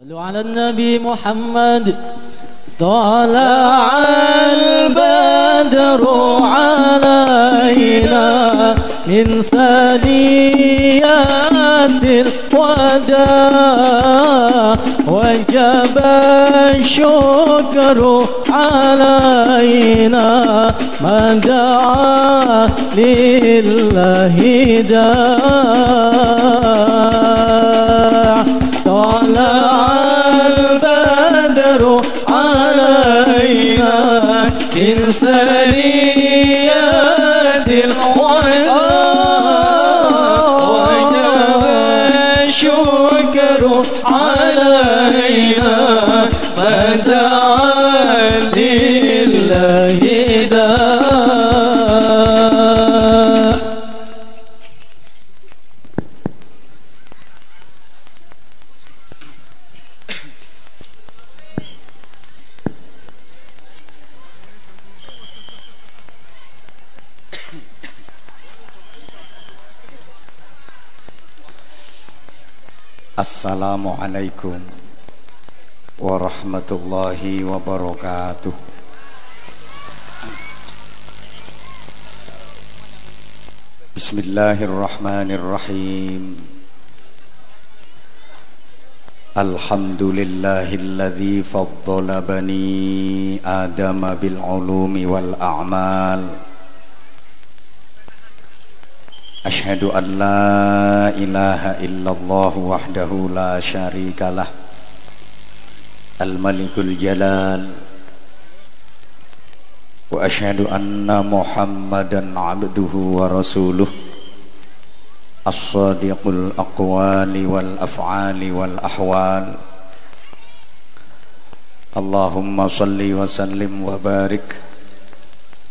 Sallu ala Nabi Muhammad. Tala'al badru alayna min saniyatil wada wajaba syukru alayna mada'a lillahi da'a tala'al سريات القوام وجب الشكر علينا ودعا لله داء Assalamualaikum warahmatullahi wabarakatuh. Bismillahirrahmanirrahim. Alhamdulillahilladzi faddala bani Adama bil ulumi wal a'mal. Ashhadu an la ilaha illallah wahdahu la syarikalah al-malikul jalal wa ashhadu anna muhammadan abduhu wa rasuluh as-sadiqul aqwali wal af'ali wal ahwal. Allahumma salli wa sallim wa barik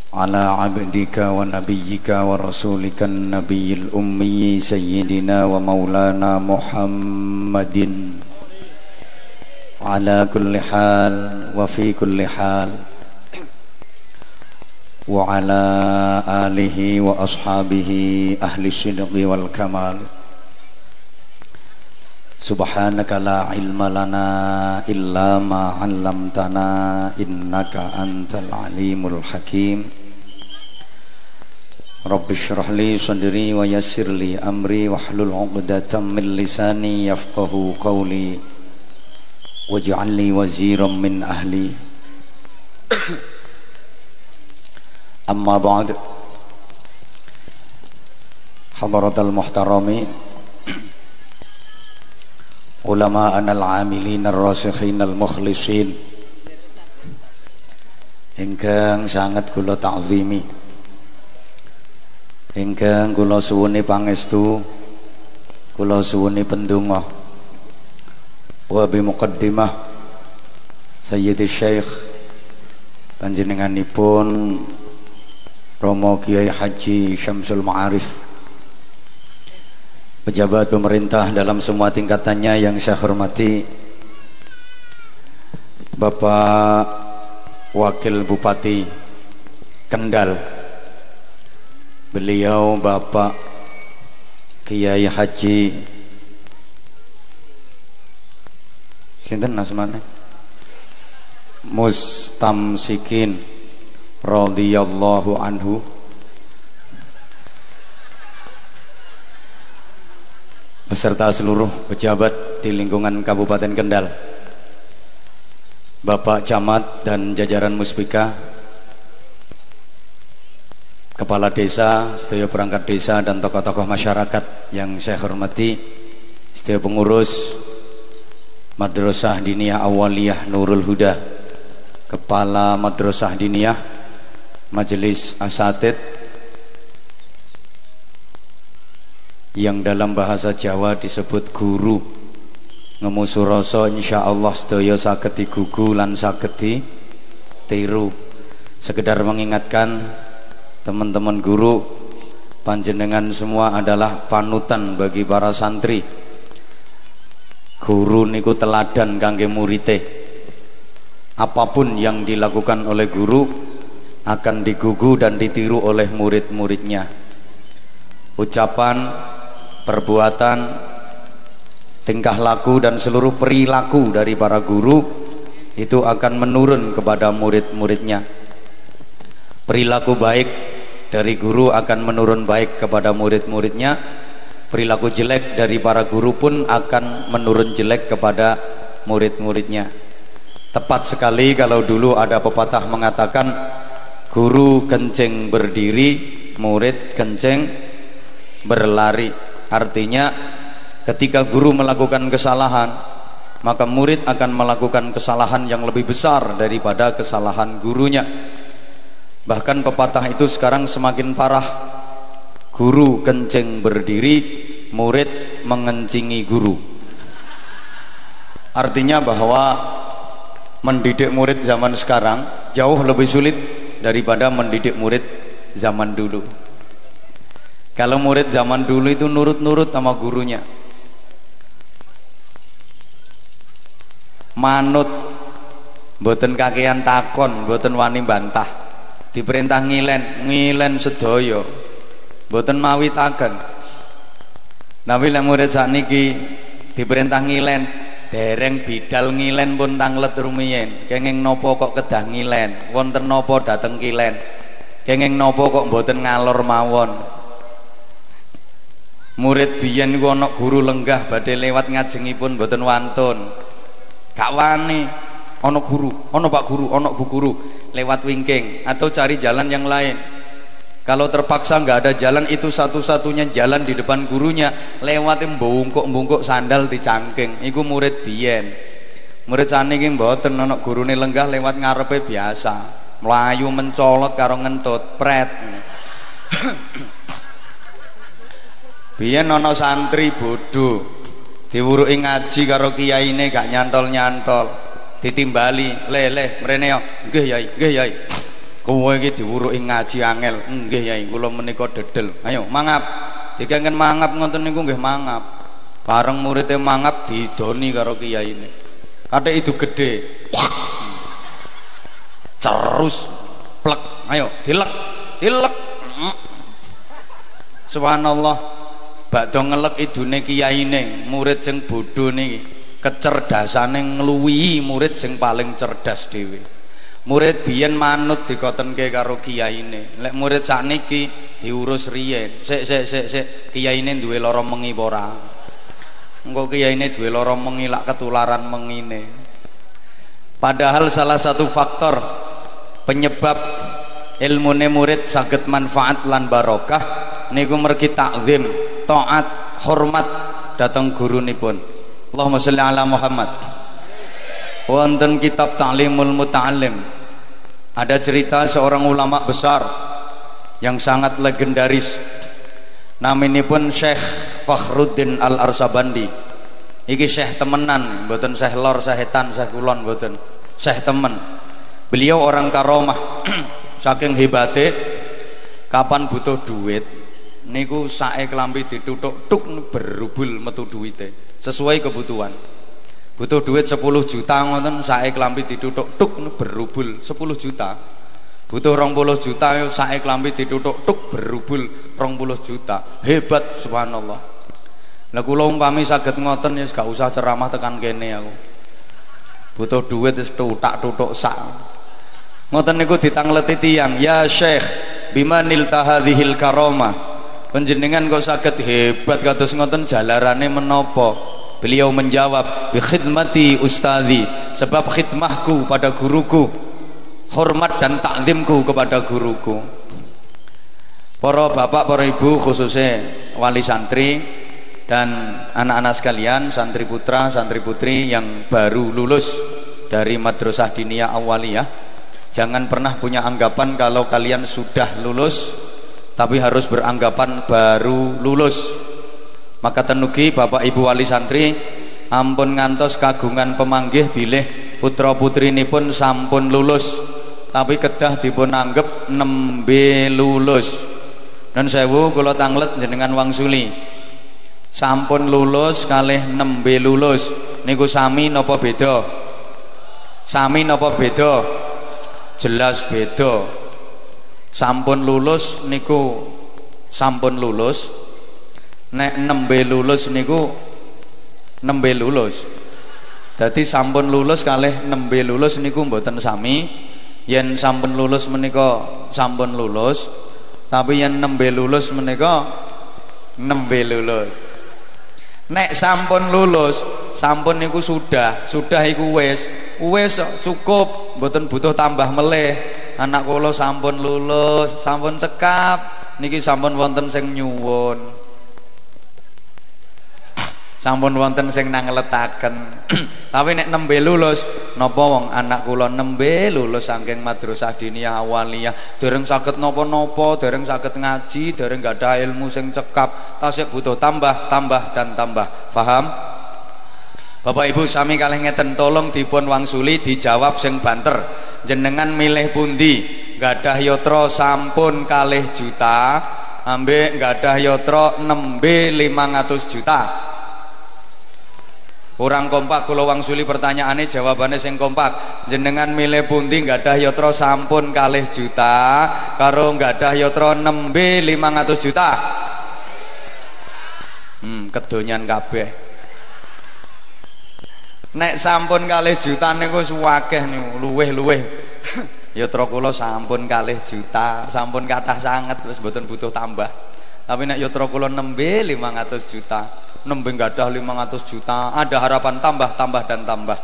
ala abdika wa nabiyyika wa rasulika nabiyil ummi sayyidina wa maulana Muhammadin ala kulli hal wa fi kulli hal wa ala alihi wa ashabihi ahli sidqi wal kamal. Subhanaka la ilma lana illa ma 'allamtana innaka antal alimul hakim. Rabbi shrah li sadri wa yassir li amri wahlul 'uqdatam min lisani yafqahu qawli waj'al li waziran min ahli. Amma ba'd. Hadaratul muhtaramin ulama'ana al-amilina ar-rasikhina al-mukhlisin ingkang sanget kula ta'zimi, ingkang kula suwuni pangestu, kula suwuni pendonga. Wa bi muqaddimah Sayyidi Syekh panjenenganipun Rama Kiai Haji Syamsul Ma'arif, pejabat pemerintah dalam semua tingkatannya yang saya hormati, Bapak Wakil Bupati Kendal, beliau Bapak Kiai Haji sinten asmane Mustamsikin radhiyallahu anhu, beserta seluruh pejabat di lingkungan Kabupaten Kendal, Bapak Camat dan jajaran Muspika, Kepala Desa, setyo perangkat desa dan tokoh-tokoh masyarakat yang saya hormati, setyo pengurus Madrasah Diniyah Awaliyah Nurul Huda, Kepala Madrasah Diniyah, Majelis Asatid, yang dalam bahasa Jawa disebut guru, ngemusuroso insyaallah sedaya saged digugu lan saged ditiru. Sekedar mengingatkan teman-teman guru, panjenengan semua adalah panutan bagi para santri. Guru niku teladan kangge murite. Apapun yang dilakukan oleh guru akan digugu dan ditiru oleh murid-muridnya. Ucapan, perbuatan, tingkah laku dan seluruh perilaku dari para guru itu akan menurun kepada murid-muridnya. Perilaku baik dari guru akan menurun baik kepada murid-muridnya, perilaku jelek dari para guru pun akan menurun jelek kepada murid-muridnya. Tepat sekali kalau dulu ada pepatah mengatakan guru kencing berdiri, murid kencing berlari. Artinya ketika guru melakukan kesalahan, maka murid akan melakukan kesalahan yang lebih besar daripada kesalahan gurunya. Bahkan pepatah itu sekarang semakin parah, guru kencing berdiri, murid mengencingi guru. Artinya bahwa mendidik murid zaman sekarang jauh lebih sulit daripada mendidik murid zaman dulu. Kalau murid zaman dulu itu nurut-nurut sama gurunya, manut, boten kakean takon, boten wani bantah, diperintah ngilen, ngilen sedaya, boten mawi taken. Tapi lek murid sakniki diperintah ngilen, dereng bidal ngilen pun tanglet rumiyin. Kenging nopo kok kedah ngilen, wonten nopo dateng kilen, kenging nopo kok boten ngalor mawon. Murid biyen iku ana guru lenggah badhe lewat ngajengipun boten wantun. Gak wani, ono guru, ono pak guru, ono bu guru, lewat wingking atau cari jalan yang lain. Kalau terpaksa nggak ada jalan, itu satu-satunya jalan di depan gurunya, lewatin bungkuk-bungkuk sandal di cangking. Iku murid biyen, murid saniki mboten ono gurune lenggah lewat ngarepe biasa, melayu mencolot karo ngentut, pret. Biyen ono santri bodoh, diwuruki ngaji karo kiyaine gak nyantol-nyantol, ditimbali, leleh mrene yo, nggih yai, nggih yai, kowe iki diwuruki ngaji angel, nggih yai kula menika dedel, ayo mangap, dikengken mangap ngoten niku nggih mangap. Bareng muridé mangap didoni karo kiyaine, kathik idu gedhe terus plek, ayo dilek dilek. Subhanallah, bakdo ngelek idune kiyaine, murid sing bodoh niki kecerdasane ngluwihi murid sing paling cerdas dhewe. Murid biyen manut dikotenke karo kiyaine, lek murid sakniki diurus riyen, sik kiyaine duwe lara mengi apa ora, engko kiyaine duwe lara mengi lak ketularan mengine. Padahal salah satu faktor penyebab ilmune murid saged manfaat lan barokah niku mergi takzim, taat, hormat datang guru nipun. Allahumma sholli ala Muhammad. Wonten kitab Ta'limul Muta'allim, ada cerita seorang ulama besar yang sangat legendaris, naminipun Syekh Fakhruddin Al-Arsabandi. Iki Syekh temenan, mboten Syekh lor, Syekh etan, Syekh kulon, mboten, Syekh temen. Beliau orang karomah, saking hebate kapan butuh duit niku sae klambi ditutuk tuk berubul metu duwite sesuai kebutuhan. Butuh duit 10 juta ngoten, sae klambi ditutuk tuk berubul 10 juta. Butuh 20 juta, sae klambi ditutuk tuk berubul 20 juta. Hebat, subhanallah. Lah kula umpami saged ngoten ya gak usah ceramah tekan kene aku. Butuh duit wis tutak-tutuk sak. Ngoten niku ditangleti tiyang, ya Syekh, bimanil tahadzihil karomah. Panjenengan kok saged hebat kados ngoten jalarane menapa? Beliau menjawab, bi khidmati ustadzi, sebab khidmahku pada guruku, hormat dan takzimku kepada guruku. Para bapak, para ibu, khususnya wali santri dan anak-anak sekalian, santri putra, santri putri yang baru lulus dari Madrasah Diniyah Awaliyah, jangan pernah punya anggapan kalau kalian sudah lulus, tapi harus beranggapan baru lulus. Maka tenugi bapak ibu wali santri ampun ngantos kagungan pemanggih bilih putra putrinipun sampun lulus, tapi kedah dipun anggep nembe lulus. Nun sewu kula tanglet jenengan wangsuli, sampun lulus kalih nembe lulus niku sami napa beda? Sami napa beda? Jelas beda. Sampun lulus niku sampun lulus, nek nembe lulus niku nembe lulus. Dadi sampun lulus kalih nembe lulus niku mboten sami. Yen sampun lulus menika sampun lulus, tapi yen nembe lulus menika nembe lulus. Nek sampun lulus, sampun niku sudah iku wis cukup, mboten butuh tambah meleh. Anak kula sampun lulus, sampun cekap, niki sampun wonten sing nyuwun. Sampun wonten sing nangletaken. Tapi nek nembe lulus, napa wong anak kula nembe lulus saking Madrasah Diniyah Awaliyah, dereng saged napa-napa, dereng saged ngaji, dereng gadah ilmu sing cekap, tasih butuh tambah dan tambah. Paham? Bapak Ibu sami kalih ngeten, tolong dipun wangsuli dijawab sing banter. Jenengan milih pundi? Gadah yatra sampun 2 juta, ambek gadah yatra nembe 500 juta. Kurang kompak kula wangsuli pertanyaane, jawabane sing kompak. Jenengan milih pundi? Gadah yatra sampun 2 juta karo gadah yatra nembe 500 juta. Kedonyan kabeh. Nek sampun 2 juta niku suwakeh niku luweh. Yatra kula sampun 2 juta, sampun kathah sanget wis mboten butuh tambah. Tapi nek yatra kula nembe 500 juta, nembe gadah 500 juta, ada harapan tambah dan tambah.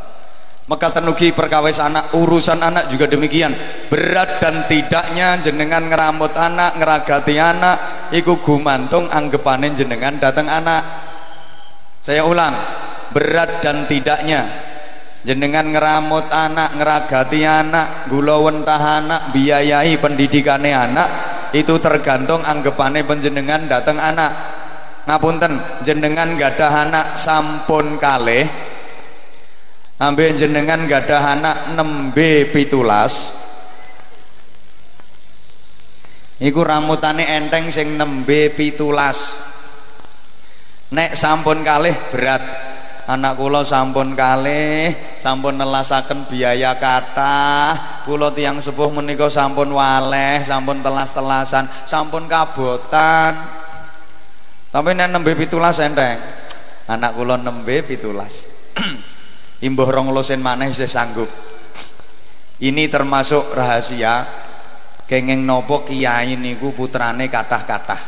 Maka tenugi perkawis anak, urusan anak juga demikian. Berat dan tidaknya jenengan ngeramut anak, ngeragati anak iku gumantung anggepane jenengan dateng anak. Saya ulang. Berat dan tidaknya jenengan ngeramut anak, ngeragati anak, gulawentah anak, biayai pendidikannya anak, itu tergantung anggapane penjenengan dateng anak. Ngapunten, jenengan gadah anak sampun kalih, ambek jenengan gadah anak nembe 17, iku ramutane enteng sing nembe 17. Nek sampun kalih berat. Anak kula sampun kalih, sampun nelasaken biaya kathah. Kula tiyang sepuh menika sampun waleh, sampun telas-telasan, sampun kabotan. Tapi nek nembe 17 enteng. Anak kula nembe 17. Imbuh 2 lusin maneh isih sanggup. Ini termasuk rahasia kenging napa kiai niku putrane kathah-kathah.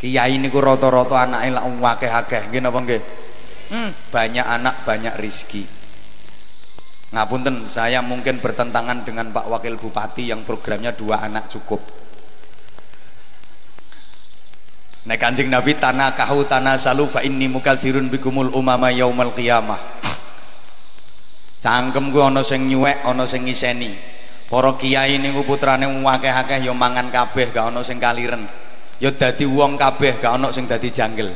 Kiai niku rata-rata anake lak akeh-akeh. Nggih napa nggih? Banyak anak banyak rizki. Ngapunten, saya mungkin bertentangan dengan Pak Wakil Bupati yang programnya 2 anak cukup. Nek Kanjeng Nabi tanakahu tanasalu fa inni mukasirun bikumul umama yaumal qiyamah. Cangkemku ana sing nyuwek, ana sing ngiseni. Para kiai niku putrane akeh-akeh ya mangan kabeh, gak ana sing kaliren. Ya dadi wong kabeh, gak ana sing dadi jangkel.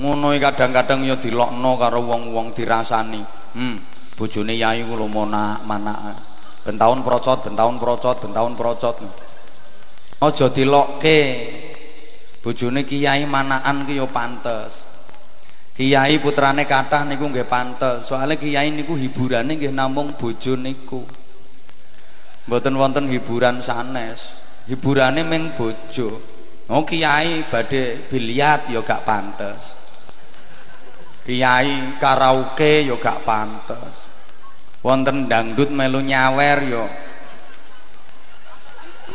Ngono kadang-kadang ya dilokno karo wong-wong dirasani. Bojone yai kula manak-manak. Ben taun procot. Aja dilokke. Bojone kiai manakan ki ya pantes. Kiai putrane kathah niku nggih pantes. Soale kiai niku hiburane nggih namung bojo niku. Mboten wonten hiburan sanes. Hiburane ming bojo. Oh kiai badhe biliat ya gak pantes. Kiai karaoke ya gak pantes. Wonten dangdut melu nyawer ya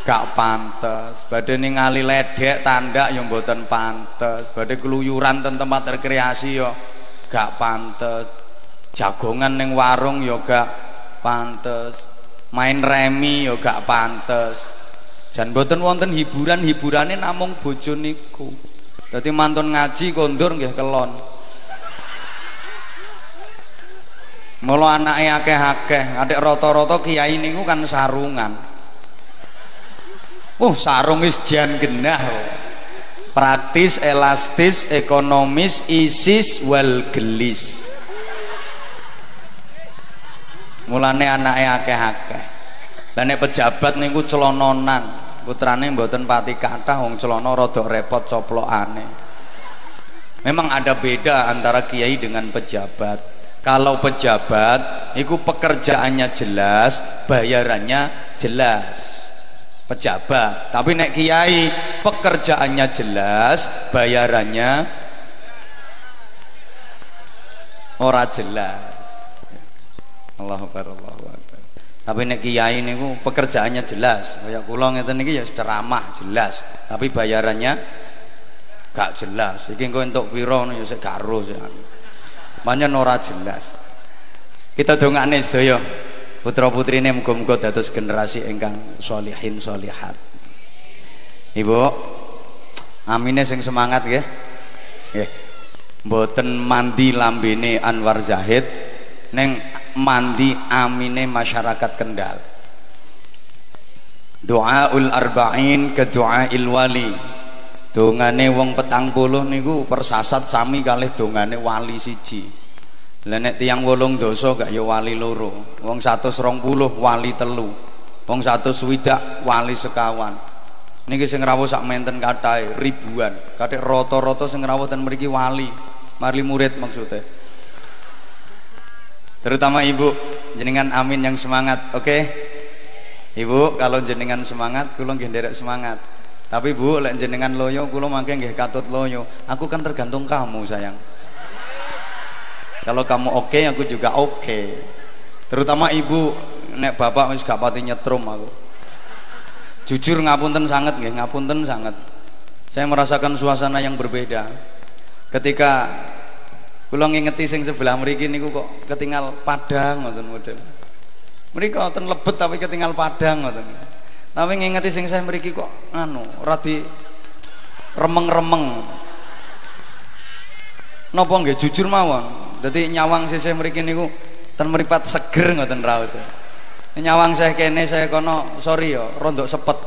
gak pantes. Badhe ningali ledek tandak ya mboten pantes. Badhe keluyuran ten tempat rekreasi ya gak pantes. Jagongan ning warung ya gak pantes. Main remi ya gak pantes. Jan mboten wonten hiburan-hiburane namung bojo niku. Dadi mantun ngaji kondur nggih kelon. Mula anake akeh-akeh, adik rata-rata kiai niku kan sarungan. Sarung wis jan genah. Praktis, elastis, ekonomis, isis wal gelis. Mulane anake akeh-akeh. Lah nek pejabat niku celononan, putrane mboten pati kathah wong celana rada repot coplokane. Memang ada beda antara kiai dengan pejabat. Kalau pejabat itu pekerjaannya jelas, bayarannya jelas. Pejabat. Tapi nek kiai pekerjaannya jelas, bayarannya ora jelas. Allahu akbar, Allahu akbar. Tapi nek kiai niku pekerjaannya jelas, kaya kula ngeten niki ya ceramah jelas, tapi bayarannya gak jelas. Iki engko entuk pira ya sik gak ero. Pancen ora jelas. Kita dongane sedaya putra-putrine muga-muga dados generasi ingkang sholihin sholihat. Ibu, amine sing semangat nggih. Nggih. Mboten mandi lambene Anwar Zahid, ning mandi amine masyarakat Kendal. Doaul arba'in ke doail wali. Dongane wong 40 niku persasat sami kalih dongane wali siji. Lenek tiang wolong dosa gak ya wali loro, wong 120 wali 3, wong 120 wali 1 niki sing rawuh sak menten kathah ribuan, kathah rata-rata sing rawuh ten mriki wali marli murid maksudnya. Terutama ibu jenengan amin yang semangat. Oke okay? Ibu kalau jenengan semangat kula nggih nderek semangat, tapi bu lek jenengan loyo kula mangke nggih katut loyo. Aku kan tergantung kamu sayang. Kalau kamu oke, okay, aku juga oke. Okay. Terutama ibu, nek bapak wis gak pati nyetrum aku. Jujur ngapunten sangat, nggih, ngapunten sangat. Saya merasakan suasana yang berbeda. Ketika kula ngingeti sing sebelah mriki niku kok ketinggal padang ngoten model. Mriki wonten lebet tapi ketinggal padang ngoten. Tapi ngingeti sing saya mriki kok anu, ora di remeng-remeng. Napa nggih jujur mawon. Jadi nyawang sisih mriki niku ten mripat seger ngoten raos. Nyawang saya kene saya kono sorry ya rondok sepet.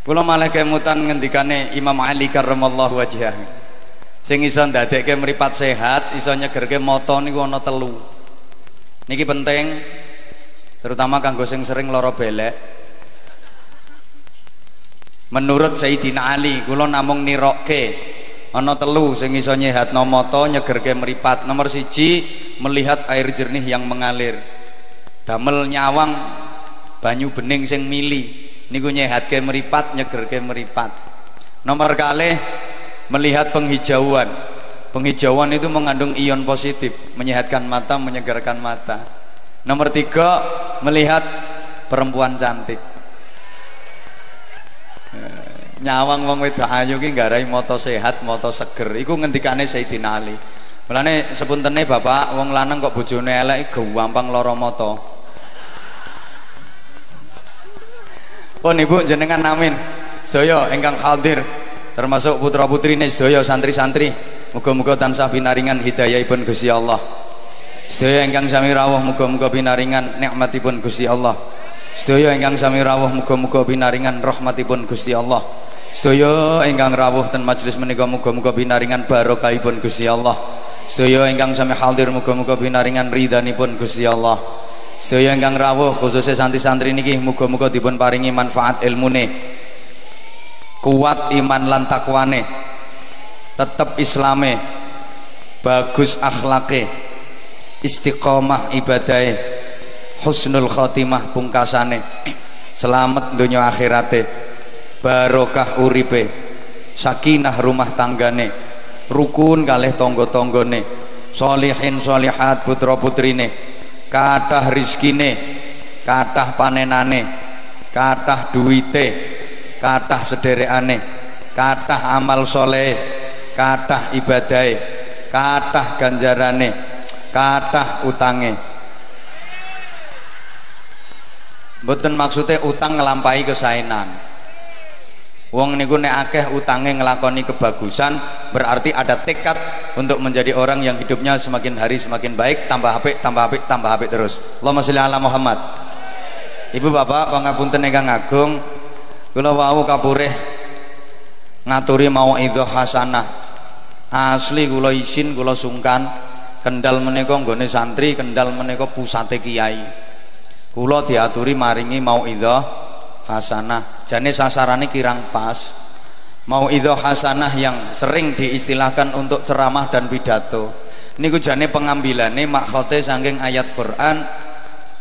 Kula malah kemutan ngendikane Imam Ali karramallahu wajhah. Sing iso ndadekke mripat sehat, iso nyegerke mata niku ana 3. Niki penting terutama kanggo sing sering lara belek. Menurut Sayyidina Ali, kula namung nirokke ana 3 sing iso nyehatno mata, nyegerke mripat. Nomor 1, melihat air jernih yang mengalir. Damel nyawang banyu bening sing mili niku nyehatke mripat, nyegerke mripat. Nomor 2, melihat penghijauan. Penghijauan itu mengandung ion positif, menyehatkan mata, menyegarkan mata. Nomor 3, melihat perempuan cantik. Nyawang wong wedok ayu ki nggarai mata sehat, mata seger. Iku ngendikane Sayyidina Ali. Mulane sepuntene bapak wong lanang kok bojone elek gampang lara mata. Pun ibu jenengan amin. Sedaya ingkang hadir termasuk putra-putrine sedaya santri-santri, muga-muga tansah pinaringan hidayahipun Gusti Allah. Sedaya ingkang sami rawuh muga-muga pinaringan nikmatipun Gusti Allah. Sedaya ingkang sami rawuh muga-muga pinaringan rahmatipun Gusti Allah. Sedaya ingkang rawuh ten majelis menika muga-muga pinaringan barokahipun Gusti Allah. Sedaya ingkang sami hadir muga-muga pinaringan ridhanipun Gusti Allah. Sedaya ingkang rawuh khususnya santri-santri niki muga-muga dipun paringi manfaat ilmune, kuat iman lan takwane, tetep islame, bagus akhlake, istiqomah ibadahe, husnul khotimah pungkasane, selamat dunya akhirate, barokah uripe, sakinah rumah tanggane, rukun kalih tangga-tanggane, sholihin sholihat putra putrine, kathah rizkine, kathah panenane, kathah duwite, kathah sederekane, kathah amal soleh, kathah ibadahe, kathah ganjarane, kathah utange. Mboten maksudnya utang ngelampahi kesaenan. Wong niku nek akeh utange ngelakoni kebagusan, berarti ada tekad untuk menjadi orang yang hidupnya semakin hari semakin baik, tambah apik, tambah apik, tambah apik terus. Allahumma sholli ala Muhammad. Ibu bapak pangapunten ingkang agung, kula wau kapurih ngaturi mauidhah hasanah. Asli kula isin, kula sungkan. Kendal menika nggone santri, Kendal menika pusate kiai. Kula diaturi maringi mauidhah hasanah. Jane sasarannya kirang pas. Mauidhah hasanah yang sering diistilahkan untuk ceramah dan pidato niku jane pengambilane makhote saking ayat Quran,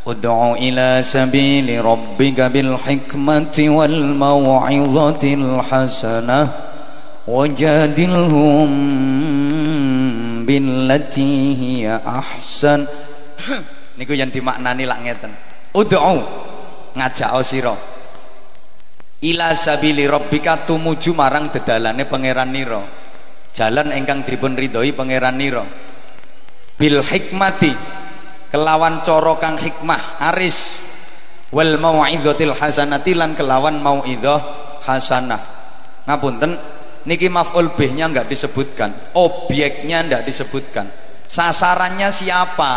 ud'u ila sabili rabbika bil hikmati wal mau'izatil hasanah wajadilhum billati hiya ahsan. Niku yang dimaknani lak ngeten. Ud'u ngajak sira. Ila sabili rabbika tumuju marang dedalane pangeran nira. Jalan ingkang dipun ridhoi pangeran nira. Bil hikmati kelawan cara kang hikmah aris. Wal mau'idzatil hasanati lan kelawan mau'idhah hasanah. Ngapunten niki maf'ul bihnya nggak disebutkan, objeknya nggak disebutkan, sasarannya siapa,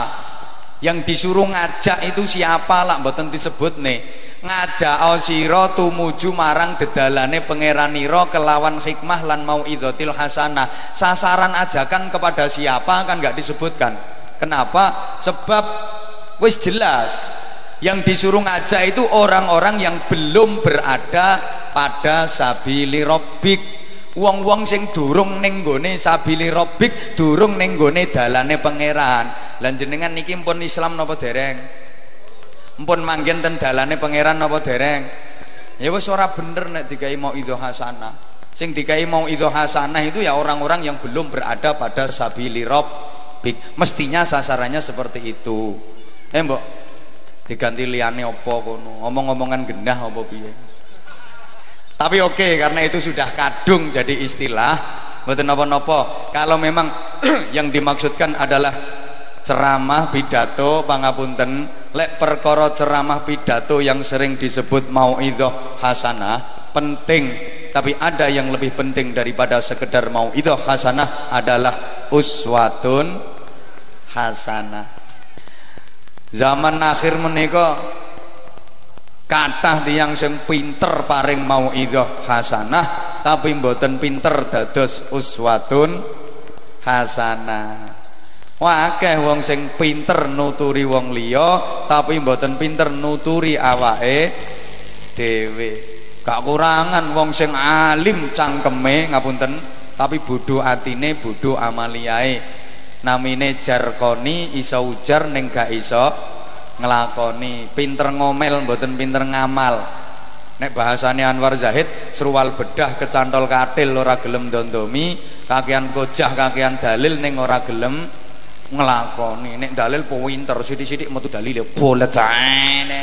yang disuruh ngajak itu siapa lah mboten disebut nih. Ngajak sira tumuju marang dedalane pangeranira kelawan hikmah lan mauidzatil hasanah. Sasaran ajakan kepada siapa kan nggak disebutkan. Kenapa? Sebab wis jelas yang disuruh ngajak itu orang-orang yang belum berada pada sabili rabbik. Wong-wong sing durung ning nggone sabili rabbik, durung ning nggone dalane pangeran. Lan jenengan niki mpun Islam napa dereng? Mpun manggen ten dalane pangeran napa dereng? Ya wis ora bener nek dikai mauidhah hasanah. Sing dikai mauidhah hasanah itu ya orang-orang yang belum berada pada sabili rabbik. Mestinya sasarannya seperti itu. Mbok diganti liyane apa kono? Omong-omongan gendah apa piye? Tapi oke, karena itu sudah kadung jadi istilah, mboten napa-napa. Kalau memang yang dimaksudkan adalah ceramah pidato, pangapunten. Lek perkara ceramah pidato yang sering disebut mauidhah hasanah penting, tapi ada yang lebih penting daripada sekedar mauidhah hasanah adalah uswatun hasanah. Zaman akhir menika kathah tiyang sing pinter paring mauidhah hasanah tapi mboten pinter dados uswatun hasanah. Akeh wong sing pinter nuturi wong liya tapi mboten pinter nuturi awake dhewe. Gak kurangan wong sing alim cangkeme ngapunten tapi bodho atine, bodho amaliae. Namine jarkoni iso ujar ning gak iso ngelakoni, pinter ngomel mboten pinter ngamal. Nek bahasane Anwar Zahid, serual bedah kecantol katil ora gelem dondomi, kakean kojah kakean dalil ning ora gelem ngelakoni. Nek dalil pinter sithik-sithik metu dalile bolet ae.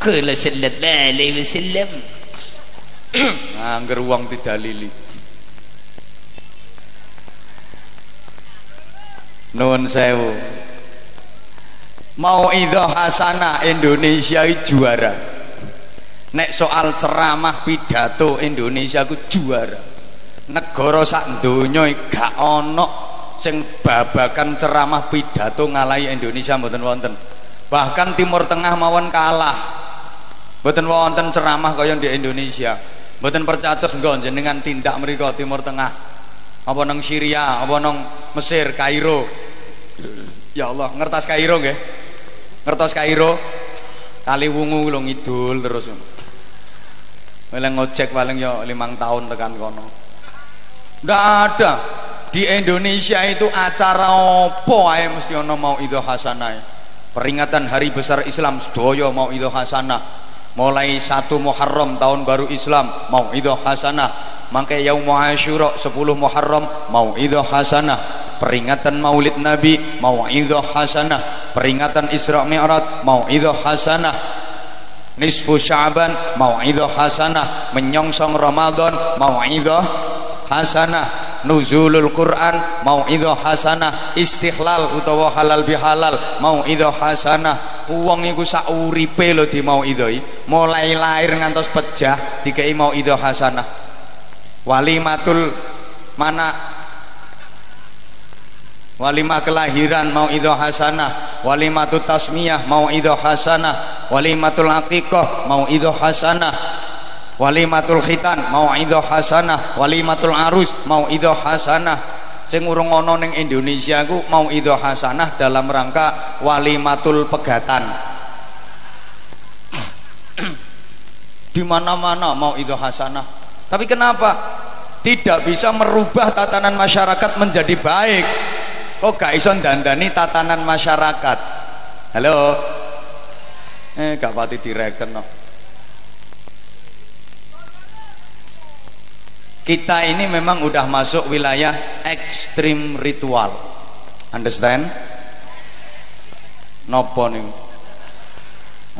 Qul sallallahu alaihi wasallam. Angger wong didalili. Nuwun sewu. Mauidhah hasanah Indonesia juara. Nek soal ceramah pidato Indonesia ku juara. Negara sak donya gak ana sing babakan ceramah pidato ngalahi Indonesia mboten wonten. Bahkan Timur Tengah mawon kalah. Mboten wonten ceramah kaya di Indonesia. Mboten percatos nggon jenengan tindak mriku Timur Tengah. Apa nang Syria, apa nang Mesir, Kairo. Ya Allah, ngertos Kairo nggih. Ngertos Kairo kali wungu lho ngidul terus meleng ngojek paling ya 5 tahun tekan kono. Ndak ada di Indonesia itu acara apa ae mesti ana mauidhah hasanah. Peringatan Hari Besar Islam sedaya mauidhah hasanah. Mulai 1 Muharram tahun baru Islam mauidhah hasanah. Mangke Yaum Asyura 10 Muharram mauidhah hasanah. Peringatan Maulid Nabi mauidhah hasanah. Peringatan Isra Mi'raj mauidhah hasanah. Nisfu Sya'ban mauidhah hasanah. Menyongsong Ramadan mauidhah hasanah. Nuzulul Quran mauidhah hasanah. Istihlal utawa halal bihalal mauidhah hasanah. Wong iku sak uripe lho dimauidhahi, mulai lahir ngantos pejah dikei mauidhah hasanah. Walimatul mana walimah kelahiran mauidhah hasanah, walimatul tasmiyah mauidhah hasanah, walimatul aqiqah mauidhah hasanah, walimatul khitan mauidhah hasanah, walimatul arus mauidhah hasanah. Sing urung ana ning Indonesia ku mauidhah hasanah dalam rangka walimatul pegatan. Di mana-mana mauidhah hasanah. Tapi kenapa tidak bisa merubah tatanan masyarakat menjadi baik? Kok gak iso dandani tatanan masyarakat? Halo, gak pati direken no. Kita ini memang udah masuk wilayah ekstrim ritual. Understand? Nopo nih?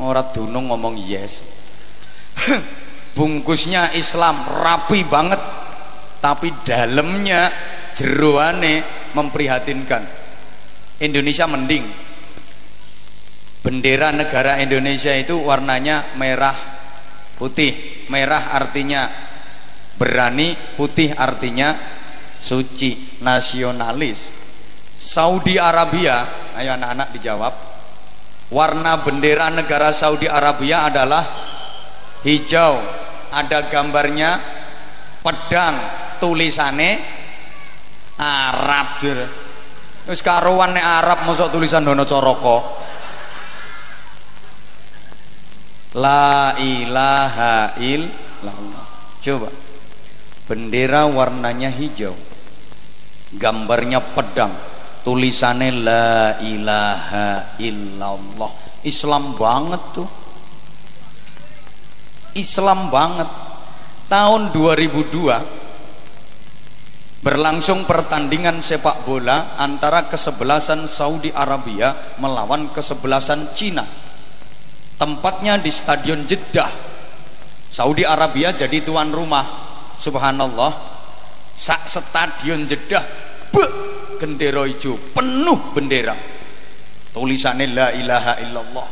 Orang dunung ngomong yes. Bungkusnya Islam rapi banget, tapi dalamnya jeroane memprihatinkan. Indonesia mending. Bendera negara Indonesia itu warnanya merah putih. Merah artinya berani, putih artinya suci, nasionalis. Saudi Arabia, ayo anak-anak dijawab. Warna bendera negara Saudi Arabia adalah hijau. Ada gambarnya pedang, tulisannya Arab. Terus karuan Arab masuk tulisan dono coroko. La ilaha illallah. Coba, bendera warnanya hijau, gambarnya pedang, tulisannya la ilaha illallah. Islam banget tuh, Islam banget. Tahun 2002 berlangsung pertandingan sepak bola antara kesebelasan Saudi Arabia melawan kesebelasan Cina. Tempatnya di Stadion Jeddah. Saudi Arabia jadi tuan rumah. Subhanallah, sak Stadion Jeddah bendera hijau, penuh bendera, tulisannya la ilaha illallah.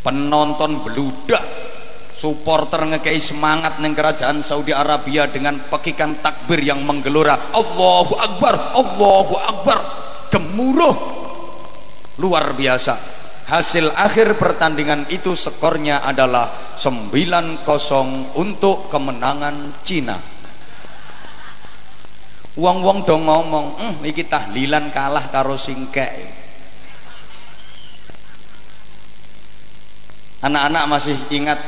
Penonton beludak, supporter ngekei semangat neng kerajaan Saudi Arabia dengan pekikan takbir yang menggelora, Allahu Akbar, Allahu Akbar, gemuruh luar biasa. Hasil akhir pertandingan itu skornya adalah 9-0 untuk kemenangan Cina. Wong-wong dong ngomong, iki tahlilan kalah karo singkek. Anak-anak masih ingat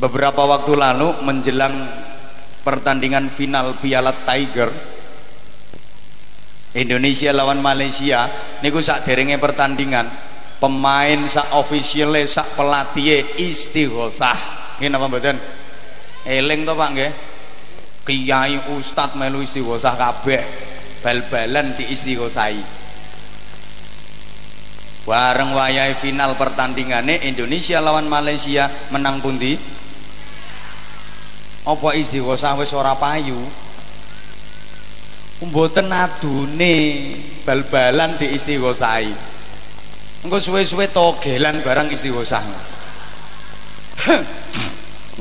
beberapa waktu lalu menjelang pertandingan final Piala Tiger Indonesia lawan Malaysia niku saderenge pertandingan pemain sak ofisiale sak pelatih istighosah. Nggih napa mboten? Eling to Pak nggih. Kiai ustad melu istighosah kabeh, bal-balan diistighosai. Bareng wayahe final pertandingane Indonesia lawan Malaysia, menang pundi? Apa istighosah wis ora payu? Mboten adune bal-balan diistighosai. Engko suwe-suwe togelan barang istighosah.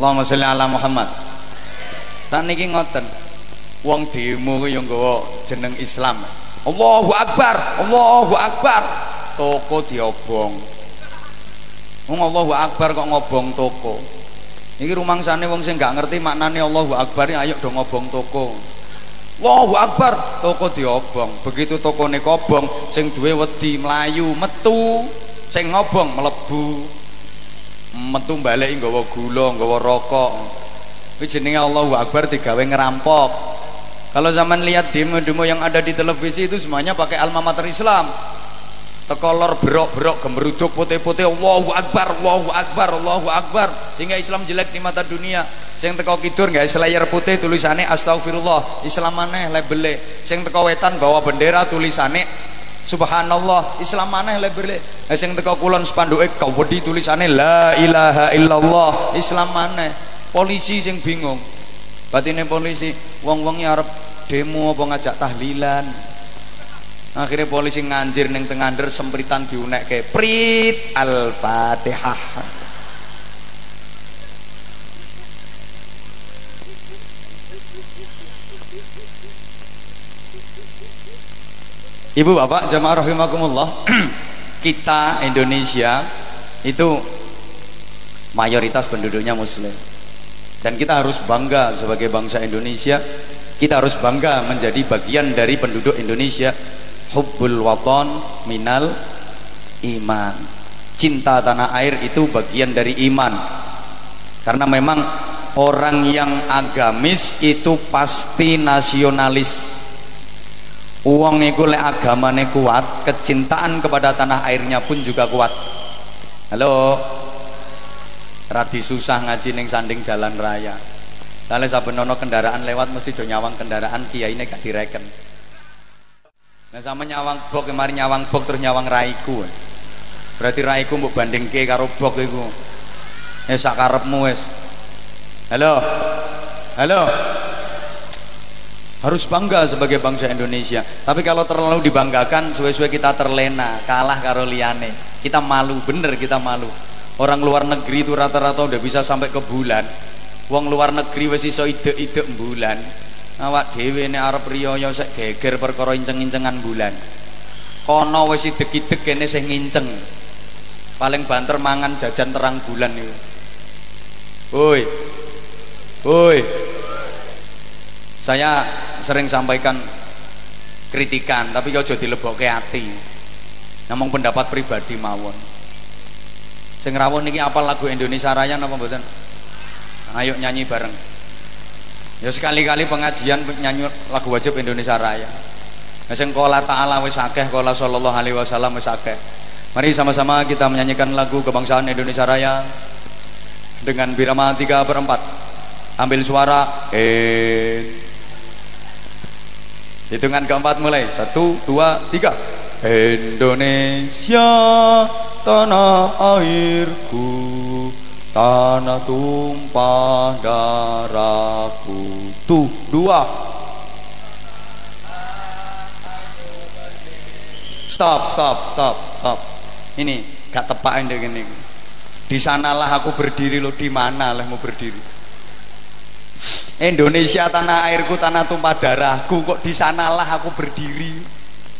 Allahumma sholli ala Muhammad. Saniki ngoten. Wong demo ku ya nggawa jeneng Islam. Allahu Akbar, Allahu Akbar. Toko diobong. Wong Allahu Akbar kok ngobong toko. Iki rumangsane wong sing gak ngerti maknane Allahu Akbar ayo do ngobong toko. Allahu Akbar, toko diobong. Begitu tokone kobong, sing duwe wedi mlayu metu, sing ngobong mlebu, metu balik nggawa gula, nggawa rokok. Kuwi jenenge Allahu Akbar digawe ngerampok. Kalau zaman lihat demo-demo yang ada di televisi itu semuanya pakai alma mater Islam. Tekolor berok-berok gemeruduk putih-putih Allahu Akbar, Allahu Akbar, Allahu Akbar, sehingga Islam jelek di mata dunia. Sing teko kidul nggawe selayar putih tulisane astagfirullah, Islam maneh labele. Sing teko wetan bawa bendera tulisane subhanallah, Islam maneh labele. Sing teko kulon spanduke kawedi tulisane la ilaha illallah, Islam maneh. Polisi sing bingung. Batine polisi, wong-wonge arep demo apa ngajak tahlilan. Akhirnya polisi nganjir neng tengander sempritan diunek ke prit al-fatihah. Ibu bapak jamaah rahimakumullah, kita Indonesia itu mayoritas penduduknya muslim, dan kita harus bangga sebagai bangsa Indonesia. Kita harus bangga menjadi bagian dari penduduk Indonesia. Hubbul waton minal iman, cinta tanah air itu bagian dari iman, karena memang orang yang agamis itu pasti nasionalis. Wong iku lek agamane kuat, kecintaan kepada tanah airnya pun juga kuat. Halo, radi susah ngaji ning sanding jalan raya. Soalnya sabenono kendaraan lewat mesti do nyawang kendaraan kiyaine gak direken. Nah sama nyawang bok kemari nyawang bok terus nyawang raiku. Berarti raiku mbok bandingke karo bok iku. Ya sak karepmu wis. Halo. Halo. Harus bangga sebagai bangsa Indonesia. Tapi kalau terlalu dibanggakan, suwe-suwe kita terlena, kalah karo liyane. Kita malu, bener kita malu. Orang luar negeri itu rata-rata udah bisa sampai ke bulan. Wong luar negeri wis iso ide-ide bulan. Awak dhewe nek arep riyo sik geger perkara inceng-incengan bulan. Kono wis ideg-ideg kene sing nginceng. Paling banter mangan jajan terang bulan niku. Hoi. Hoi. Saya sering sampaikan kritikan tapi aja dilebokke ati. Namung pendapat pribadi mawon. Sing rawuh niki apal lagu Indonesia Raya napa mboten? Ayo nyanyi bareng. Ya sekali-kali pengajian nyanyi lagu wajib Indonesia Raya. Nah, sing qola ta'ala wis akeh, qola sallallahu alaihi wasallam wis akeh. Mari sama-sama kita menyanyikan lagu kebangsaan Indonesia Raya dengan birama 3/4. Ambil suara in. Hitungan keempat mulai 1, 2, 3. Indonesia tanah airku, tanah tumpah darahku. 2. Stop. Ini gak tepakin deh gini. Di sanalah aku berdiri, lo di mana lah mau berdiri? Indonesia tanah airku, tanah tumpah darahku, kok di sanalah aku berdiri?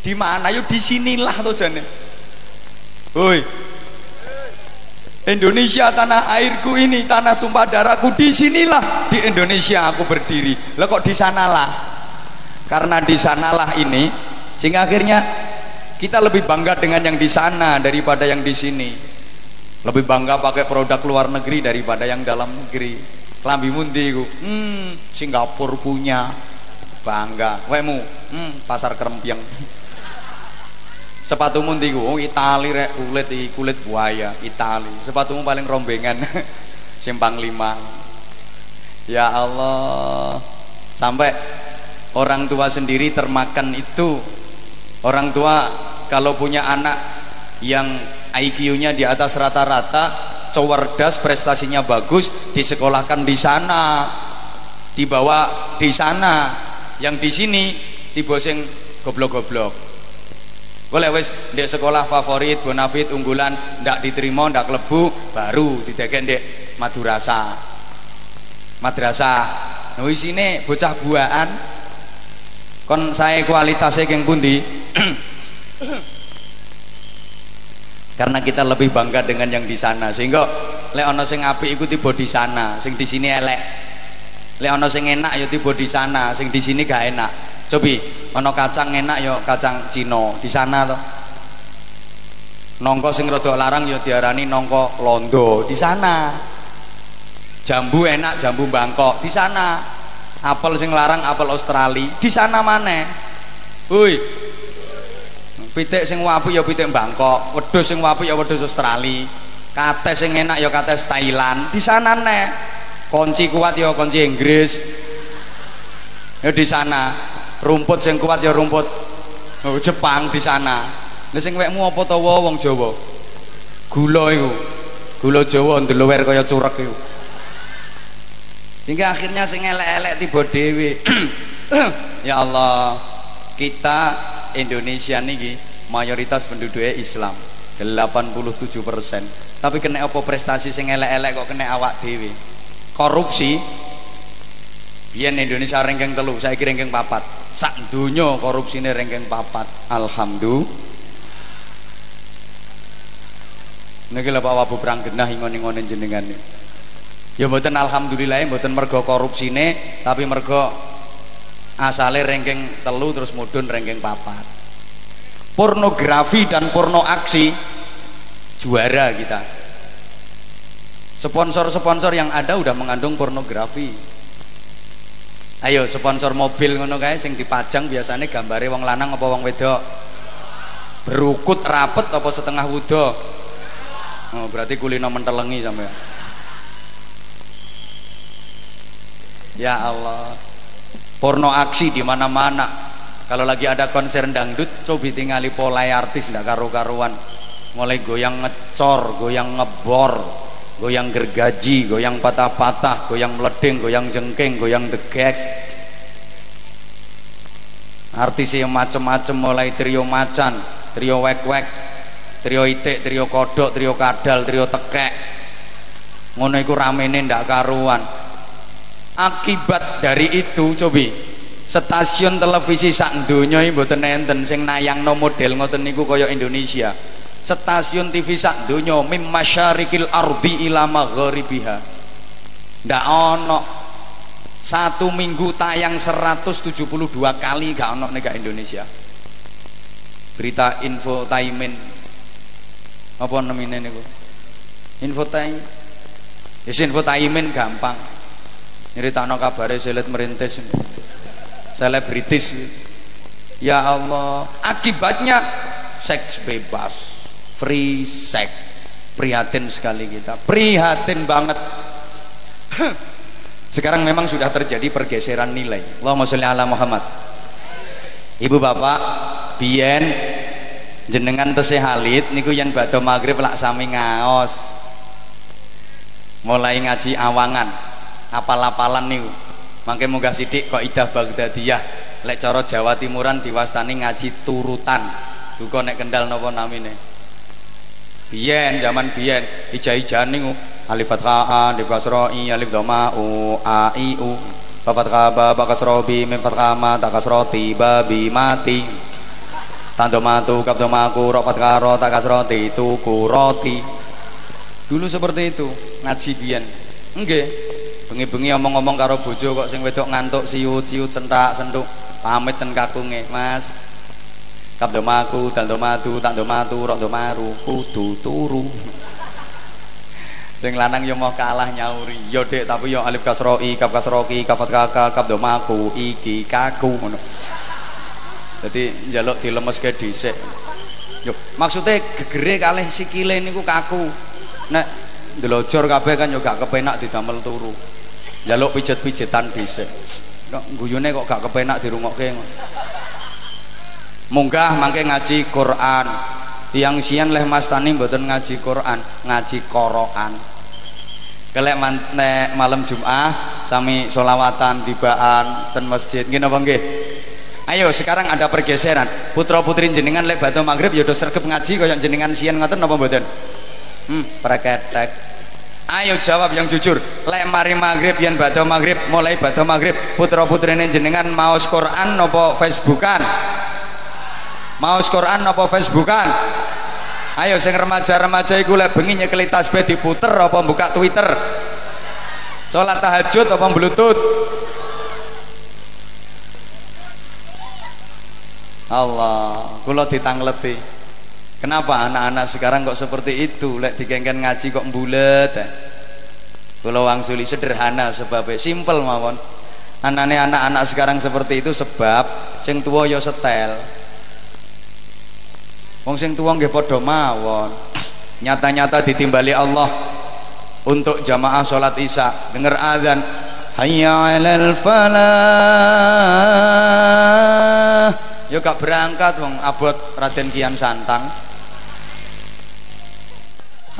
Di mana? Yuk di sinilah to jane. Hoi. Indonesia tanah airku ini, tanah tumpah darahku, di sinilah di Indonesia aku berdiri. Lah kok di sanalah? Karena di sanalah ini sehingga akhirnya kita lebih bangga dengan yang di sana daripada yang di sini. Lebih bangga pakai produk luar negeri daripada yang dalam negeri. Lambi mundi iku. Singapura punya. Bangga. Wekmu, pasar kerempyeng. Sepatu mundi iku, oh Itali rek kulit iki, kulit buaya, Itali. Sepatumu paling rombengan. Simpang 5. Ya Allah. Sampai orang tua sendiri termakan itu. Orang tua kalau punya anak yang IQ-nya di atas rata-rata, cowardas, prestasinya bagus, disekolahkan di sana, dibawa di sana. Yang di sini tiba sing goblok-goblok. Golek wis ndek sekolah favorit, bonafit, unggulan, ndak diterima, ndak klebu, baru didekek ndek madrasah. Nah isine bocah buahan. Kon sae kualitasnya keng pundi? Karena kita lebih bangga dengan yang di sana, sehingga lek ana sing apik iku tiba di sana, sing di sini elek. Lek ana sing enak ya tiba di sana, sing di sini gak enak. Cobi ana kacang enak ya kacang Cina di sana to. Nangka sing rada larang ya diarani nangka londo di sana. Jambu enak jambu Bangkok di sana. Apel sing larang apel Australia di sana maneh. Hoi. Pitik sing apik ya pitik Bangkok, wedhus sing apik ya wedhus Australia, kates sing enak ya kates Thailand, di sana nek kunci kuat ya kunci Inggris, ya di sana rumput sing kuat ya rumput Jepang di sana. Nek sing wekmu apa ta wong Jawa? Gula iku, gula Jawa ndeluwer kaya curek iku. Sehingga akhirnya sing elek-elek tiba dhewe. Ya Allah, kita Indonesia niki mayoritas penduduknya Islam 87%. Tapi kena apa prestasi sing elek-elek kok kena awak dhewe. Korupsi. Biyen Indonesia ranking 3, saiki ranking 4. Sak donya korupsine ranking 4. Alhamdulillah. Niki lha Pak Wabu Pranggenah ngene-ngene jenengan. Ya mboten alhamdulillah, mboten mergo korupsine, tapi mergo asale ranking 3 terus mudun ranking 4. Pornografi dan porno aksi juara kita. Sponsor-sponsor yang ada udah mengandung pornografi. Ayo sponsor mobil ngono kae sing dipajang biasanya gambare wong lanang apa wong wedok? Berukut rapet apa setengah wudo? Oh, berarti kulino mentelengi sampean. Ya Allah, porno aksi di mana-mana. Kalau lagi ada konser dangdut, coba tinggali polai artis ndak karu-karuan, mulai goyang ngecor, goyang ngebor, goyang gergaji, goyang patah-patah, goyang meleding, goyang jengking, goyang degek. Artis yang macem-macem, mulai trio macan, trio wek-wek, trio itik, trio kodok, trio kadal, trio tekek. Ngono iku ramene ndak karuan. Akibat dari itu coba, stasiun televisi sak donya iki mboten enten sing nayangno model ngoten niku kaya Indonesia. Stasiun TV sak donya mim masyariqil ardi ila maghribiha. Ndak ono. Satu minggu tayang 172 kali gak ono nek Indonesia. Berita infotainment. Apa namine niku? Infotainment. Wis infotainment gampang. Nyeritakno kabare selet merintis. Selebritis, ya Allah, akibatnya seks bebas, free sex. Prihatin sekali kita, prihatin banget. Sekarang memang sudah terjadi pergeseran nilai. Allahumma sholli ala Muhammad. Ibu bapak biyen jenengan tesih halit niku yen badhe magrib lak sami ngaos mulai ngaji awangan apal-apalan niku. Mangke munggah sithik kok Idah Baghdadiyah. Lek cara Jawa Timuran diwastani ngaji turutan. Duka nek Kendal napa namine? Biyen zaman biyen ijah-ijahan niku alif fathah, alif kasra, alif dhamma, u a i u. Ba fathah ba ba kasra bi mim fathah ma ta kasra ti ba bi mati. Tandha matu kap dhamma ku ra fathah ra ta kasra ti tu ku roti. Dulu seperti itu ngaji biyen. Nggih. Bengi-bengi omong-omong karo bojo kok sing wedok ngantuk siut-siut sentak-sentuk pamit ten kakunge, Mas. Kabdomaku, daldomadu, takdomatu, rokdomaru, kudu turu. Sing lanang yo mau kalah nyauri. Yo Dek, tapi yo alif kasroi, kaf kasroki, kafat kaka, kabdomaku, iki kaku ngono. Dadi njaluk dilemeske dhisik. Yo maksude gegere kalih sikile niku kaku. Nek delojor kabeh kan yo gak kepenak didamel turu. Jaluk pijet-pijetan dhisik. Nek guyune kok gak kepenak dirungokke. Munggah mangke ngaji Quran. Tiang sian leh mastani mboten ngaji Quran, ngaji Qoroan. Kelek malam Jumat sami sholawatan tibaan ten masjid. Nggih napa nggih? Ayo sekarang ada pergeseran. Putra-putri jenengan lek badhe magrib ya do sregep ngaji kaya jenengan sian ngoten napa mboten? Preketek. Ayo jawab yang jujur. Lek mari magrib yen badhe magrib, mulai badhe magrib putra-putrine jenengan maos Quran napa Facebookan? Maos Quran napa Facebookan? Ayo sing remaja-remaja iku lek bengi nyekeli tasbih diputer apa buka Twitter? Salat tahajud apa bluetooth? Allah, kula ditangleti. Kenapa anak-anak sekarang kok seperti itu? Lek dikengken ngaji kok mbulet. Kula wangsuli sederhana sebabnya, simple mawon. Anane anak-anak sekarang seperti itu sebab sing tuwa ya setel. Wong sing tuwa nggih padha mawon. Nyata-nyata ditimbali Allah untuk jamaah salat Isya, dengar azan, hayya 'alal falah. Yo gak berangkat wong abot Raden Kian Santang.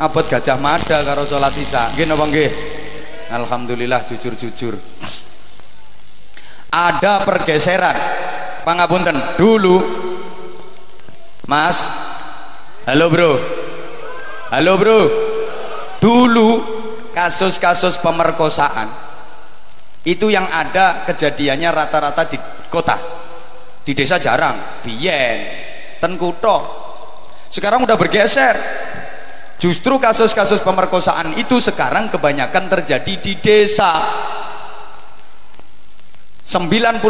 Abot Gajah Mada karo salat Isya. Nggih napa nggih? Alhamdulillah jujur-jujur. Ada pergeseran. Pangapunten, dulu Mas. Halo, Bro. Halo, Bro. Dulu kasus-kasus pemerkosaan itu yang ada kejadiannya rata-rata di kota. Di desa jarang, biyen, ten kutha. Sekarang udah bergeser. Justru kasus-kasus pemerkosaan itu sekarang kebanyakan terjadi di desa. 90%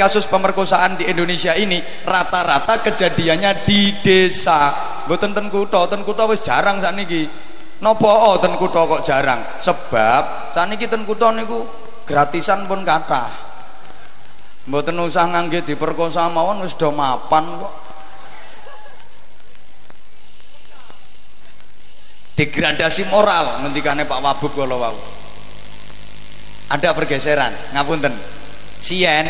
kasus pemerkosaan di Indonesia ini rata-rata kejadiannya di desa. Mboten ten kutha wis jarang sakniki. Napa ten kutha kok jarang? Sebab sakniki ten kutha niku gratisan pun kathah. Mboten usah ngangge diperkosa mawon wis do mapan kok. Degradasi moral ngendikane Pak Wabub kala wau. ada pergeseran, ngapunten. Sien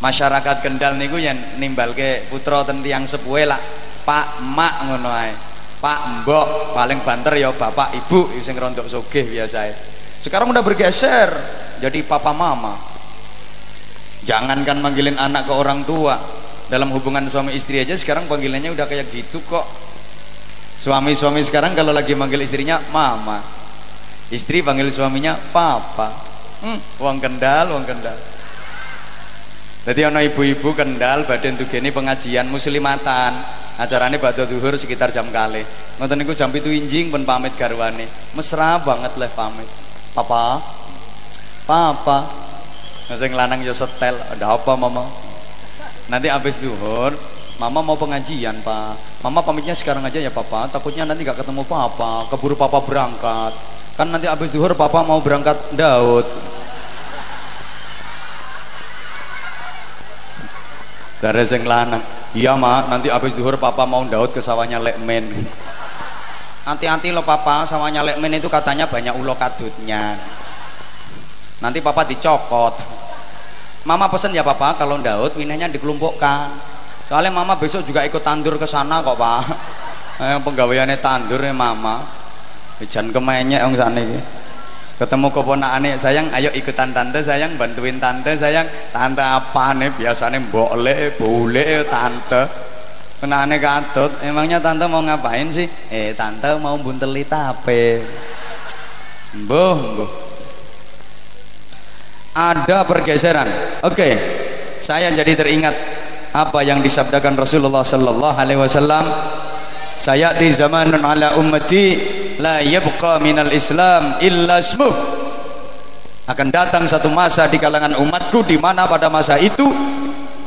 masyarakat Kendal niku yang nimbal ke putra tentiang sepuhe lah pak mak ngono ae, pak mbok paling banter ya bapak ibu sing rontok sugih biasae. Sekarang udah bergeser jadi papa mama. Jangankan manggilin anak ke orang tua, dalam hubungan suami istri aja sekarang panggilannya udah kayak gitu kok. Suami-suami sekarang kalau lagi manggil istrinya mama, istri panggil suaminya papa. Wong Kendal, wong Kendal. Jadi ono ibu-ibu Kendal badan tugene pengajian muslimatan, acarane badhe zuhur sekitar jam 2:00. Ngoten niku jam 7 enjing pun pamit garwane. Mesra banget leh pamit. Papa. Papa. Sing lanang yo setel, ada apa mama? Nanti habis zuhur, mama mau pengajian, Pak. Mama pamitnya sekarang aja ya, Papa. Takutnya nanti gak ketemu Papa, keburu Papa berangkat. Kan nanti habis zuhur Papa mau berangkat Daud. Dari sing lanang, iya mak, nanti habis zuhur Papa mau Daud ke sawahnya Lekmen. Hati-hati loh Papa, sawahnya Lekmen itu katanya banyak ulo kadutnya, nanti Papa dicokot. Mama pesen ya Papa, kalau Daud winenya dikelompokkan, soalnya Mama besok juga ikut tandur ke sana kok Pak. Penggaweannya tandur ya Mama, hujan kemenyek orang sana ini. Ketemu keponakannya, sayang ayo ikutan tante sayang, bantuin tante sayang. Tante apa nih, biasanya boleh boleh tante keponakannya katut, emangnya tante mau ngapain sih? Tante mau bunteli tape. Sembuh, sembuh. Ada pergeseran. Oke, saya jadi teringat apa yang disabdakan Rasulullah sallallahu alaihi wasallam, sayati zamanun ala ummati la yabqa minal Islam illa ismuh. Akan datang satu masa di kalangan umatku di mana pada masa itu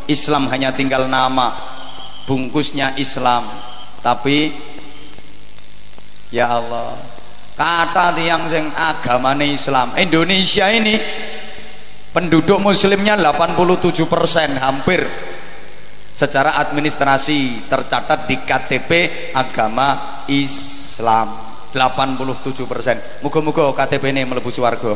Islam hanya tinggal nama, bungkusnya Islam. Tapi ya Allah, kata tiang sing agamane Islam, Indonesia ini penduduk muslimnya 87%, hampir secara administrasi tercatat di KTP agama Islam 87%. Muga-muga KTP ini melebu swarga.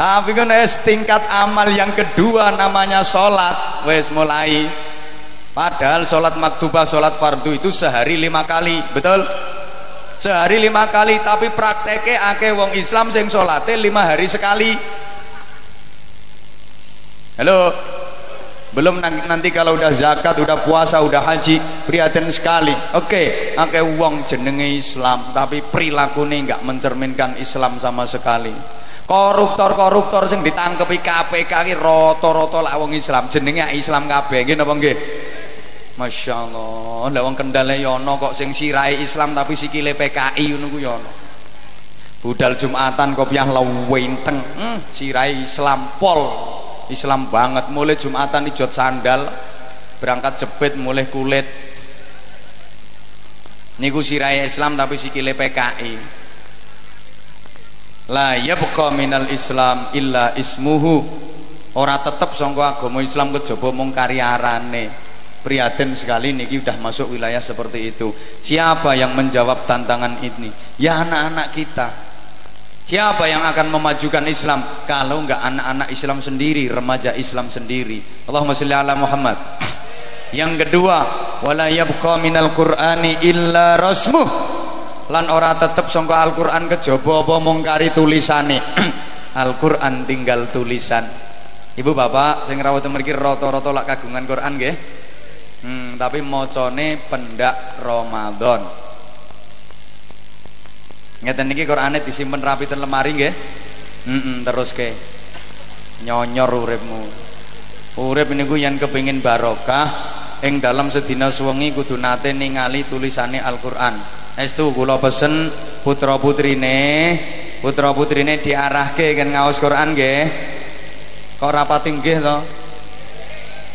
Tapi kan tingkat amal yang kedua namanya sholat, wes mulai. Padahal sholat maktubah, sholat fardu itu sehari 5 kali, betul? Sehari 5 kali, tapi prakteknya akeh wong Islam sing sholatnya 5 hari sekali. Halo. Belum nanti kalau udah zakat, udah puasa, udah haji, prihatin sekali. Oke, akeh wong jenenge Islam tapi perilakunya nggak mencerminkan Islam sama sekali. Koruptor-koruptor sing ditangkepi KPK roto-roto lak wong Islam, jenenge Islam kabeh nggih napa nggih? Masya Allah, lak wong Kendale yono kok sing sirahe Islam tapi sikile PKI ngono ku yono. Budal Jumatan kopiah lawenteng, sirahe Islam pol. Islam banget, mulai Jumatan ijot sandal, berangkat jepit mulai kulit. Niku sirahe Islam tapi sikile PKI. La yabqa minal Islam illa ismuhu. Ora tetep sangka agama Islam kejaba mung karyarane. Prihatin sekali niki udah masuk wilayah seperti itu. Siapa yang menjawab tantangan ini? Ya anak-anak kita. Siapa yang akan memajukan Islam kalau enggak anak-anak Islam sendiri, remaja Islam sendiri? Allahumma shalli ala Muhammad. Yang kedua, wala yabqa minal qur'ani illa rasmuh. Lan ora tetep sangka Al-Qur'an kejaba apa mung kari tulisane. Al-Qur'an tinggal tulisan. Ibu bapak sing rawuh mriki rata-rata lak kagungan Qur'an nggih. Tapi macane pendak Ramadan. Ngeten niki Qur'ane disimpen rapi ten lemari nggih. Terus ke nyonyor uripmu. Urip niku yen kepengin barokah, ing dalam sedina suwengi kudu nate ningali tulisane Al-Qur'an. Estu kula pesen putra-putrine diarahke kan ngaos Qur'an nggih. Kok rapati nggih to?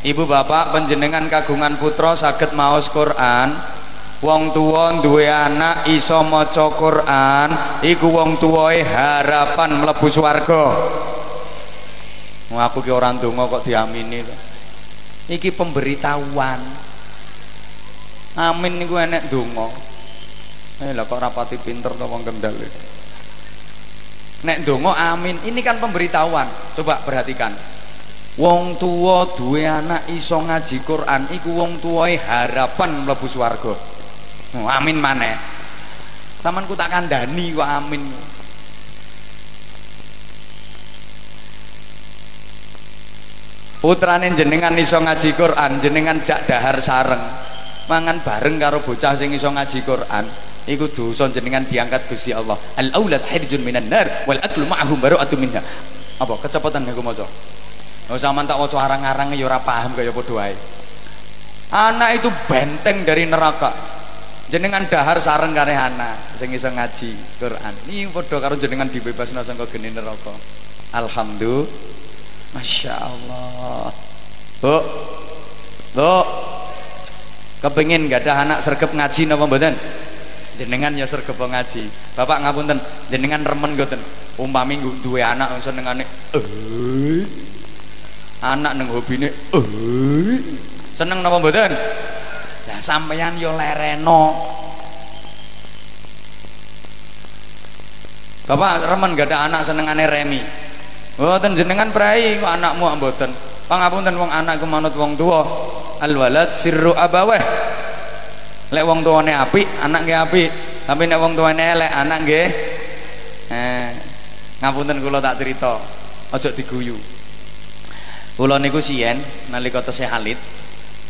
Ibu bapak panjenengan kagungan putra saged maos Qur'an. Wong tuwa duwe anak iso maca Quran iku wong tuwae harapan mlebu swarga. Aku ki ora ndonga kok diamini lho. Iki pemberitahuan. Amin niku enek ndonga. Lah kok rapati pinter to wong Kendal. Nek ndonga amin, ini kan pemberitahuan. Coba perhatikan. Wong tua duwe anak iso ngaji Quran iku wong tuwae harapan mlebu swarga. Oh, amin maneh. Saman ku tak kandhani kok amin. Putrane jenengan iso ngaji Quran, jenengan jak dahar sareng mangan bareng karo bocah sing iso ngaji Quran iku dosa jenengan diangkat Gusti Allah. Al aulad hirjun minan nar wal aklu ma'hum bara'atu minha. Apa kecepatan niku maca? Lah sampean tak waca arang-arang ya ora paham kaya padha wae. Anak itu benteng dari neraka. Jenengan dahar sareng karo anak sing iso ngaji Quran. Iki padha karo jenengan dibebasno saka geni neraka. Alhamdulillah. Masya Allah. Bu, bu, kepingin gak ada anak sergep ngaji napa mboten? Jenengan ya sergep ngaji. Bapak ngapunten, jenengan remen mboten? Umpami duwe anak senengane anak nang hobine seneng napa mboten? Lah sampeyan ya lereno. Bapak remen gak ada anak senengane remi? Mboten, jenengan prai kok anakmu mboten. Pangapunten wong anak ku manut wong tuwa. Al walad sirru abaweh. Lek wong tuwane apik, anak nggih apik. Tapi nek wong tuwane elek, anak nggih. Ngapunten kula tak cerita. Aja diguyu. Kula niku siyen nalika tesih halit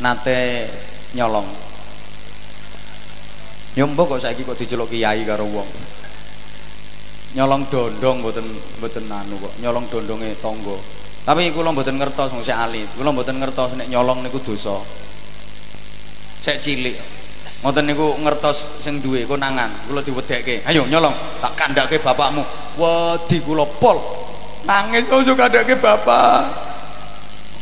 nate nyolong. Nyombo kok saiki kok diceluk kiai karo wong. Nyolong dondong mboten anu kok, nyolong dondonge tangga. Tapi kula mboten ngertos Syekh Ali. Kula mboten ngertos nek nyolong niku dosa. Sek cilik. Ngoten niku ngertos sing duwe konangan, kula diwedhekke. Ayo nyolong, tak kandhake bapakmu. Wedi kula pol. Nangis ojo kandhake bapak.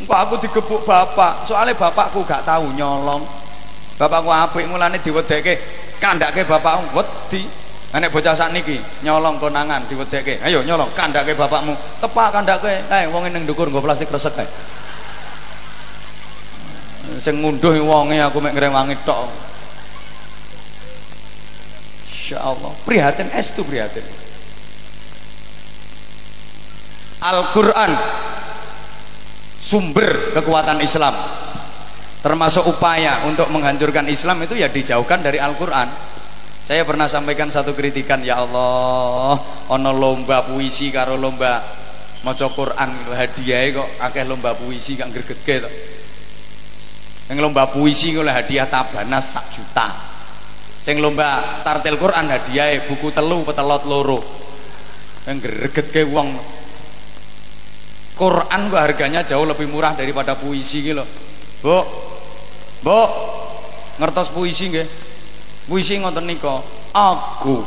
Engko aku digepuk bapak, soalnya bapakku gak tahu nyolong. Bapakku apik mulane diwedhekke, kandhake bapakmu wedi. Anak bocah sak niki nyolong konangan diwedhekke. Ayo nyolong kandhake bapakmu. Tepak kandhake. Wong ning ndukur nggo plastik resek kae. Sing ngunduh wonge aku mek ngrewangi tok. Insyaallah. Prihatin estu prihatin. Al-Qur'an sumber kekuatan Islam. Termasuk upaya untuk menghancurkan Islam itu ya dijauhkan dari Al-Qur'an. Saya pernah sampaikan satu kritikan, ya Allah, ono lomba puisi karo lomba maca Quran hadiah kok akeh lomba puisi gak gregetke to. Sing lomba puisi oleh hadiah tabanas 1 juta. Sing lomba tartil Quran hadiahe buku 3 petelot 2. Sing gregetke wong. Quran kok harganya jauh lebih murah daripada puisi iki lho. Bu. Bu. Ngertos puisi nggih? Puisi ngoten nika, aku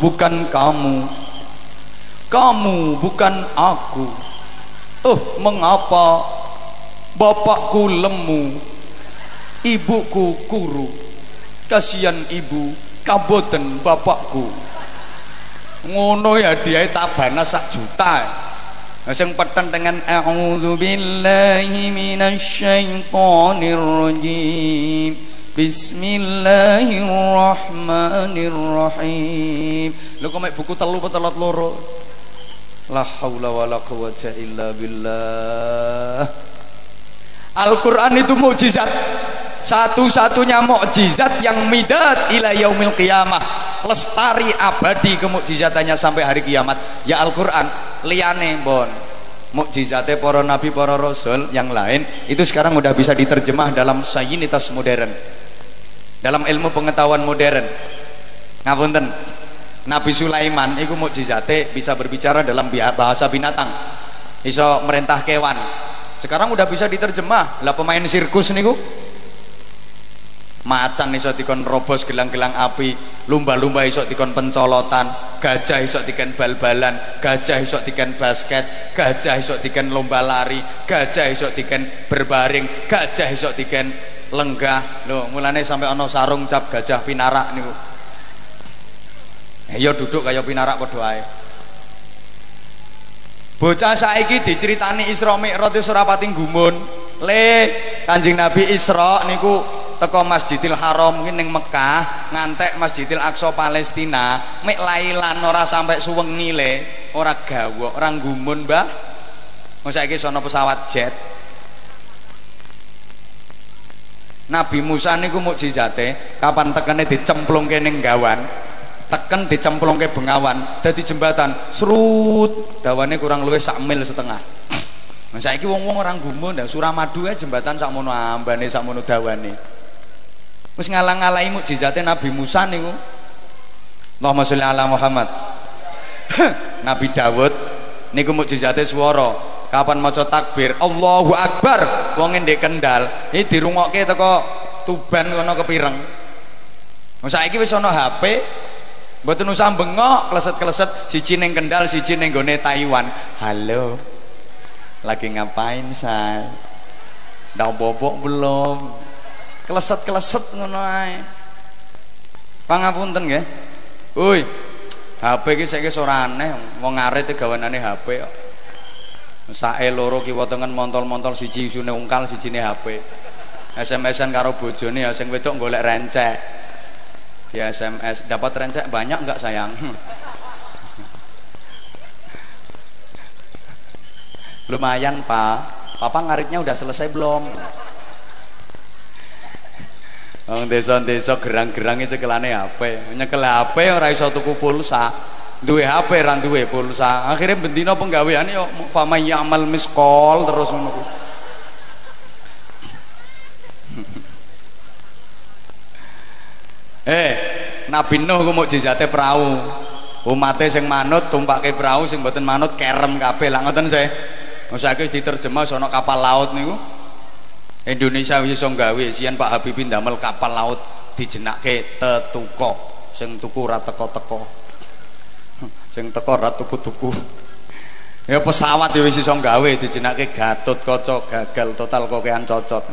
bukan kamu, kamu bukan aku. Mengapa bapakku lemu, ibuku kuru, kasihan ibu kaboten bapakku. Ngono ya dia tabana 1 juta. Sing peten dengan a'udzubillahi minasyaitonirrajim. Bismillahirrahmanirrahim. Lho kok mek buku 3 petelot 2. La haula wala quwwata illa billah. Al-Qur'an itu mukjizat. Satu-satunya mukjizat yang midat ila yaumil qiyamah. Lestari abadi kemukjizatannya sampai hari kiamat. Ya Al-Qur'an, liyane mbon. Mukjizatnya para nabi, para rasul yang lain itu sekarang udah bisa diterjemah dalam sainitas modern, dalam ilmu pengetahuan modern. Ngapunten, Nabi Sulaiman itu mukjizatnya bisa berbicara dalam bahasa binatang, iso merintah kewan. Sekarang udah bisa diterjemah. Lah pemain sirkus niku macan iso dikon robos gelang-gelang api, lumba-lumba iso dikon pencolotan, gajah iso dikon bal-balan, gajah iso dikon basket, gajah iso dikon lomba lari, gajah iso dikon berbaring, gajah iso dikon lenggah. Loh, mulane sampai ono sarung cap gajah pinarak niku. Ya duduk kaya pinarak padha ae. Bocah saiki diceritani Isra Mi'raj ora pati gumun. Le Kanjeng Nabi Isra niku teko Masjidil Haram ini ning Mekah ngantek Masjidil Aqsa Palestina mek lailan ora sampai suwengi le ora gawok ora gumun mbah wong saiki sono pesawat jet. Nabi Musa niku mukjizate kapan tekene dicemplungke ning gawan teken dicemplungke bengawan dadi jembatan serut dawane kurang luwih 1,5 mil. Saiki wong-wong orang gumun dan Suramadu ya jembatan sakmono ambane sakmono dawane wis ngalang-alangi mukjizate Nabi Musa niku. Allahumma sholli ala Muhammad. Nabi Daud niku mukjizate swara kapan maca takbir Allahu Akbar wong ndek Kendal iki dirungokke teko Tuban kono kepireng. Wong saiki wis ana HP mboten usah bengok kleset-kleset siji ning Kendal siji ning gone Taiwan. Halo. Lagi ngapain saya? Ndak bobok belum. Kleset-kleset ngono ae. Pangapunten nggih. Woi. HP iki saiki ora aneh wong ngarit gawanane HP kok. Sae loro kiwa tengen montol-montol siji isune ungkal sijine HP. SMS-an karo bojone ya sing wedok golek rencek. Di SMS dapat rencek banyak enggak sayang? Lumayan, Pak. Papa ngaritnya udah selesai belum? Wong desa-desa gerang-gerange cekelane HP. Nyekel HP ora iso tuku pulsa. Duwe HP ra duwe pulsa. Akhire bendina penggaweane yo famay amal miskol terus ngono ku. Nabi Nuh ku mukjizate prau. Umate sing manut tumpake prau, sing mboten manut kerem kabeh. Lah ngoten se. Wis saiki diterjemah sono kapal laut niku. Indonesia iso gawe sian Pak Habibie ndamel kapal laut dijenake tetuko. Sing tuku ra teko-teko. Sing teko ra tuku-tuku. Ya pesawat ya wis iso gawe dijenake Gatot Kaca gagal total kokean cocot.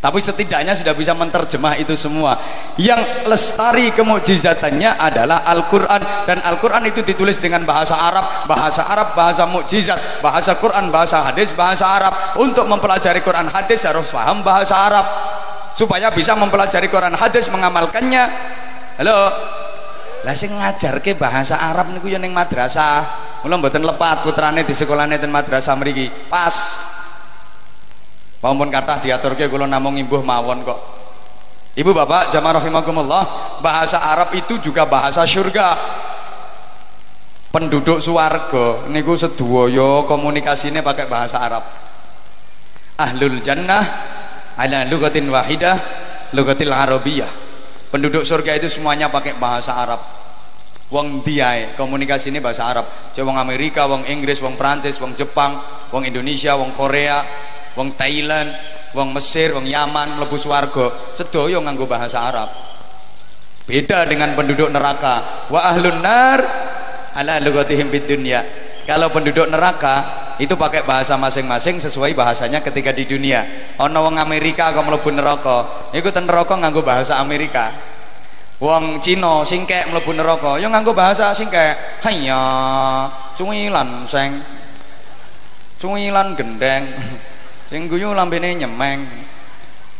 Tapi setidaknya sudah bisa menerjemah itu semua. Yang lestari kemujizatannya adalah Al-Qur'an, dan Al-Qur'an itu ditulis dengan bahasa Arab, bahasa mukjizat, bahasa Qur'an, bahasa hadis, bahasa Arab. Untuk mempelajari Qur'an hadis harus paham bahasa Arab supaya bisa mempelajari Qur'an hadis mengamalkannya. Halo. Lah sing ngajarke bahasa Arab niku ya ning madrasah. Mula mboten lepat putrane di sekolahane ten madrasah mriki. Pas. Pampun kathah diaturke kula namung imbuh mawon kok. Ibu bapak jamaah rahimakumullah, bahasa Arab itu juga bahasa surga. Penduduk swarga niku sedoyo komunikasine pakai bahasa Arab. Ahlul jannah ala lugatin wahidah, lugatil arabiyyah. Penduduk surga itu semuanya pakai bahasa Arab. Wong diae komunikasi ini bahasa Arab. Wong Amerika, wong Inggris, wong Prancis, wong Jepang, wong Indonesia, wong Korea, wong Thailand, wong Mesir, wong Yaman mlebu swarga sedoyo nganggo bahasa Arab. Beda dengan penduduk neraka. Wa ahlun nar ala lugatihim fid dunya. Kalau penduduk neraka itu pakai bahasa masing-masing sesuai bahasanya ketika di dunia. Ono wong Amerika kok mlebu neraka iku ten neraka nganggo bahasa Amerika. Wong Cina singkek mlebu neraka ya nganggo bahasa singkek. Hayya cuwilan seng cuwilan gendeng sing guyu lambene nyemeng.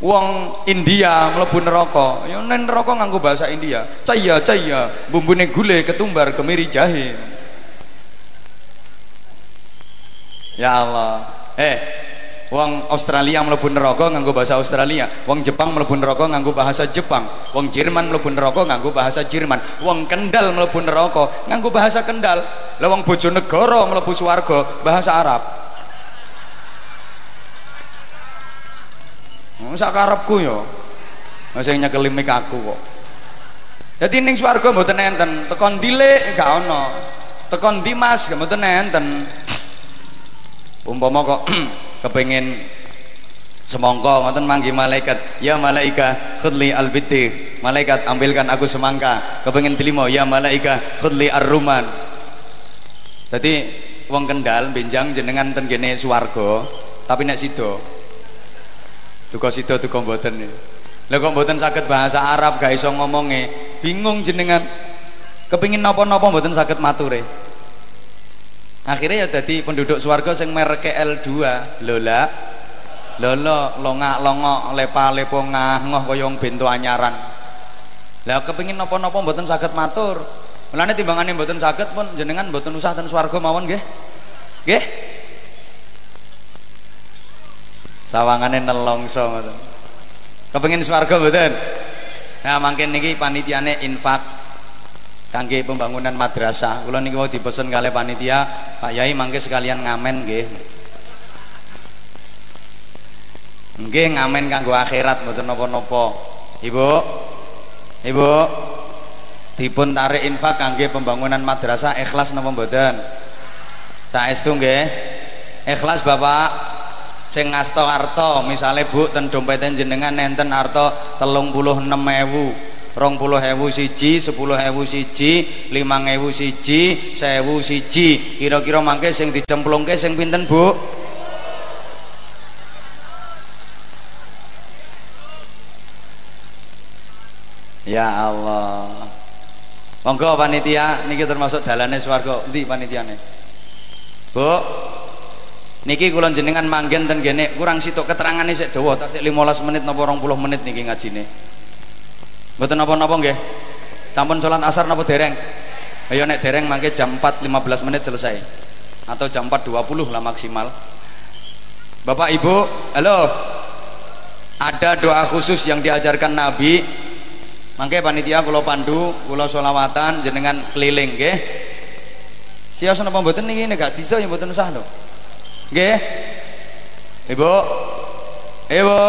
Wong India mlebu neraka ya nen neraka nganggo bahasa India. Caya caya bumbune gule ketumbar kemiri jahe. Ya Allah. Wong Australia mlebu neraka nganggo bahasa Australia, wong Jepang mlebu neraka nganggo bahasa Jepang, wong Jerman mlebu neraka nganggo bahasa Jerman, wong Kendal mlebu neraka nganggo bahasa Kendal. Lah wong Bojonegoro mlebu swarga bahasa Arab. Sak karepku yo. Sing nyekeli mik aku kok. Dadi ning swarga mboten enten, tekon dilik gak ono. Tekon dimas gak mboten enten. Umpama kok kepengin semangka ngoten manggi malaikat, ya malaika khudli albiti, malaikat ambilkan aku semangka. Kepengin delima, ya malaika khudli arruman. Dadi wong Kendal benjang jenengan ten kene swarga, tapi nek sida duka sida duka mboten. Lha kok mboten saged bahasa Arab gak iso ngomonge, bingung jenengan. Kepengin napa-napa mboten saged mature. Akhirnya ya jadi penduduk swarga yang merek L2 lola lolo longak-longok lepa-lepo ngah-ngoh koyong bintu anyaran lah kepingin nopo-nopo mboten saged matur mulane timbangane mboten saged pun jenengan mboten usah ten swarga mawon nggih nggih sawangane nelongso ngoten kepingin swarga mboten nah mangken niki panitiane infak kangge pembangunan madrasah kula niki wau dipesen kalih panitia Pak Yai mangke sekalian ngamen nggih nggih ngamen kanggo akhirat mboten napa-napa Ibu Ibu dipun tarik infak kangge pembangunan madrasah ikhlas napa mboten saestu nggih ikhlas Bapak sing ngasta harta misale Bu ten dompete jenengan enten harta 36.000 20.000 siji, 10.000 siji, 5.000 siji, 1.000 siji. Kira-kira mangke sing dicemplungke sing pinten, Bu? Ya Allah. Monggo panitia niki termasuk dalane swarga. Endi panitiane? Bu. Niki kula jenengan manggen ten kene kurang sitok keterangane sik dawa, tak sik 15 menit napa 20 menit niki ngajine. Mboten napa-napa nggih. Sampun salat asar napa dereng? Ayo nek dereng mangke jam 4.15 menit selesai. Atau jam 4.20 lah maksimal. Bapak Ibu, halo. Ada doa khusus yang diajarkan Nabi. Mangke panitia kula pandu, kula selawatan jenengan keliling nggih. Sios napa mboten niki nek gak diso ya mboten usah lho. Nggih. Ibu. Ibu.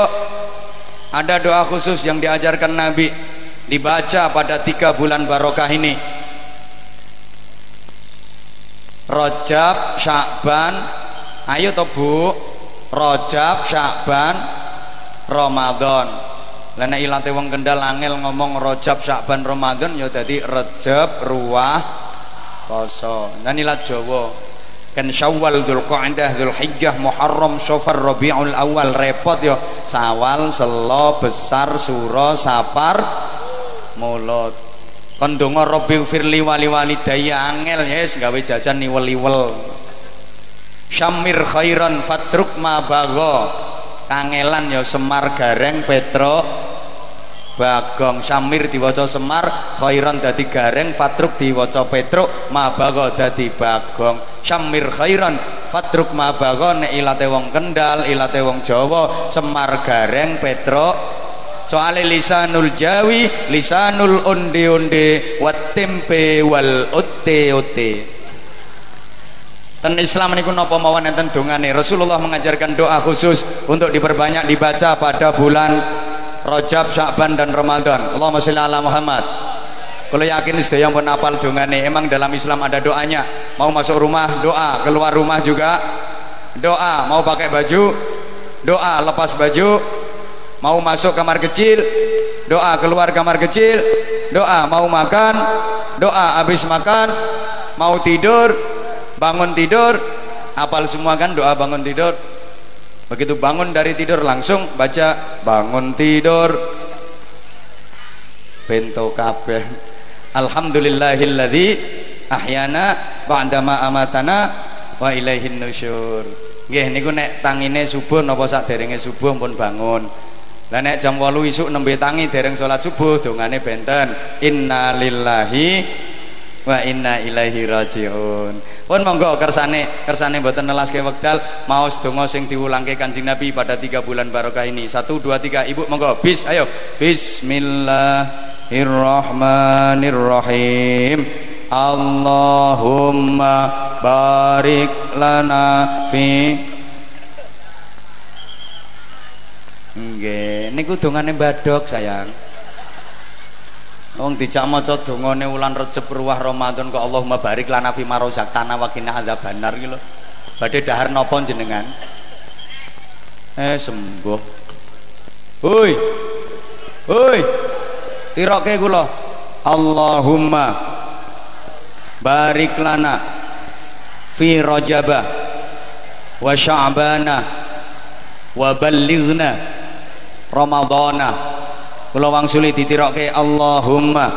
Ada doa khusus yang diajarkan Nabi dibaca pada 3 bulan barokah ini Rajab, Sya'ban ayo toh Bu Rajab, Sya'ban, Ramadan lene ilate wong Kendal angel ngomong Rajab, Sya'ban, Ramadan ya dadi Rajab, Ruwah, Poso dan ilat Jawa kan Syawal, Dzulqa'dah, Dzulhijjah, Muharram, Safar, Rabiul Awal repot yo. Sawal, Selo, Besar, Suro, Sapar, Mulut. Kon donga Rabbil firli walidayya angel yes gawe jajan niwel-iwel. Syamir khairan fatruk ma bagha. Kangelan yo semar gareng petruk bagong. Syamir diwaca semar, khairan dadi gareng, fatruk diwaca petruk, ma bagha dadi bagong. Syamir khairan fatruk mabagon ilate wong Kendal ilate wong Jawa semar gareng petruk soale lisanul jawi lisanul onde-onde wat tempe wal ote-ote ten Islam niku napa mawon enten dongane Rasulullah mengajarkan doa khusus untuk diperbanyak dibaca pada bulan Rajab, Sya'ban dan Ramadan. Allahumma sholli ala Muhammad. Kalau yakin sedaya pun hafal dongane emang dalam Islam ada doanya mau masuk rumah doa keluar rumah juga doa mau pakai baju doa lepas baju mau masuk kamar kecil doa keluar kamar kecil doa mau makan doa habis makan mau tidur bangun tidur hafal semua kan doa bangun tidur begitu bangun dari tidur langsung baca bangun tidur bento kabeh Alhamdulillahilladzi ahyana ba'dama amatana wa ilaihin nusyur. Nggih niku nek tangine subuh napa saderenge subuh pun bangun. Lah nek jam 8 isuk nembe tangi dereng salat subuh dongane benten innalillahi wa inna ilaihi rajiun. Pun monggo kersane mboten nelaske wekdal maos donga sing diwulangke Kanjeng Nabi pada 3 bulan barokah ini. 1 2 3 Ibu monggo bis ayo. Bismillah Bismillahirrahmanirrahim. Allahumma barik lana fi. Nggih, niku dongane badhok sayang. Wong dijak maca dongane wulan Rejab Ruwah Ramadan kok Allahumma barik lana fi marozak tanah wa qina adzabannar iki lho. Badhe dahar napa jenengan? Sembuh. Hoi. Hoi. Tiroke kula Allahumma barik lana fi Rajaba wa Sya'bana wa ballighna Ramadana kula wangsuli ditiroke Allahumma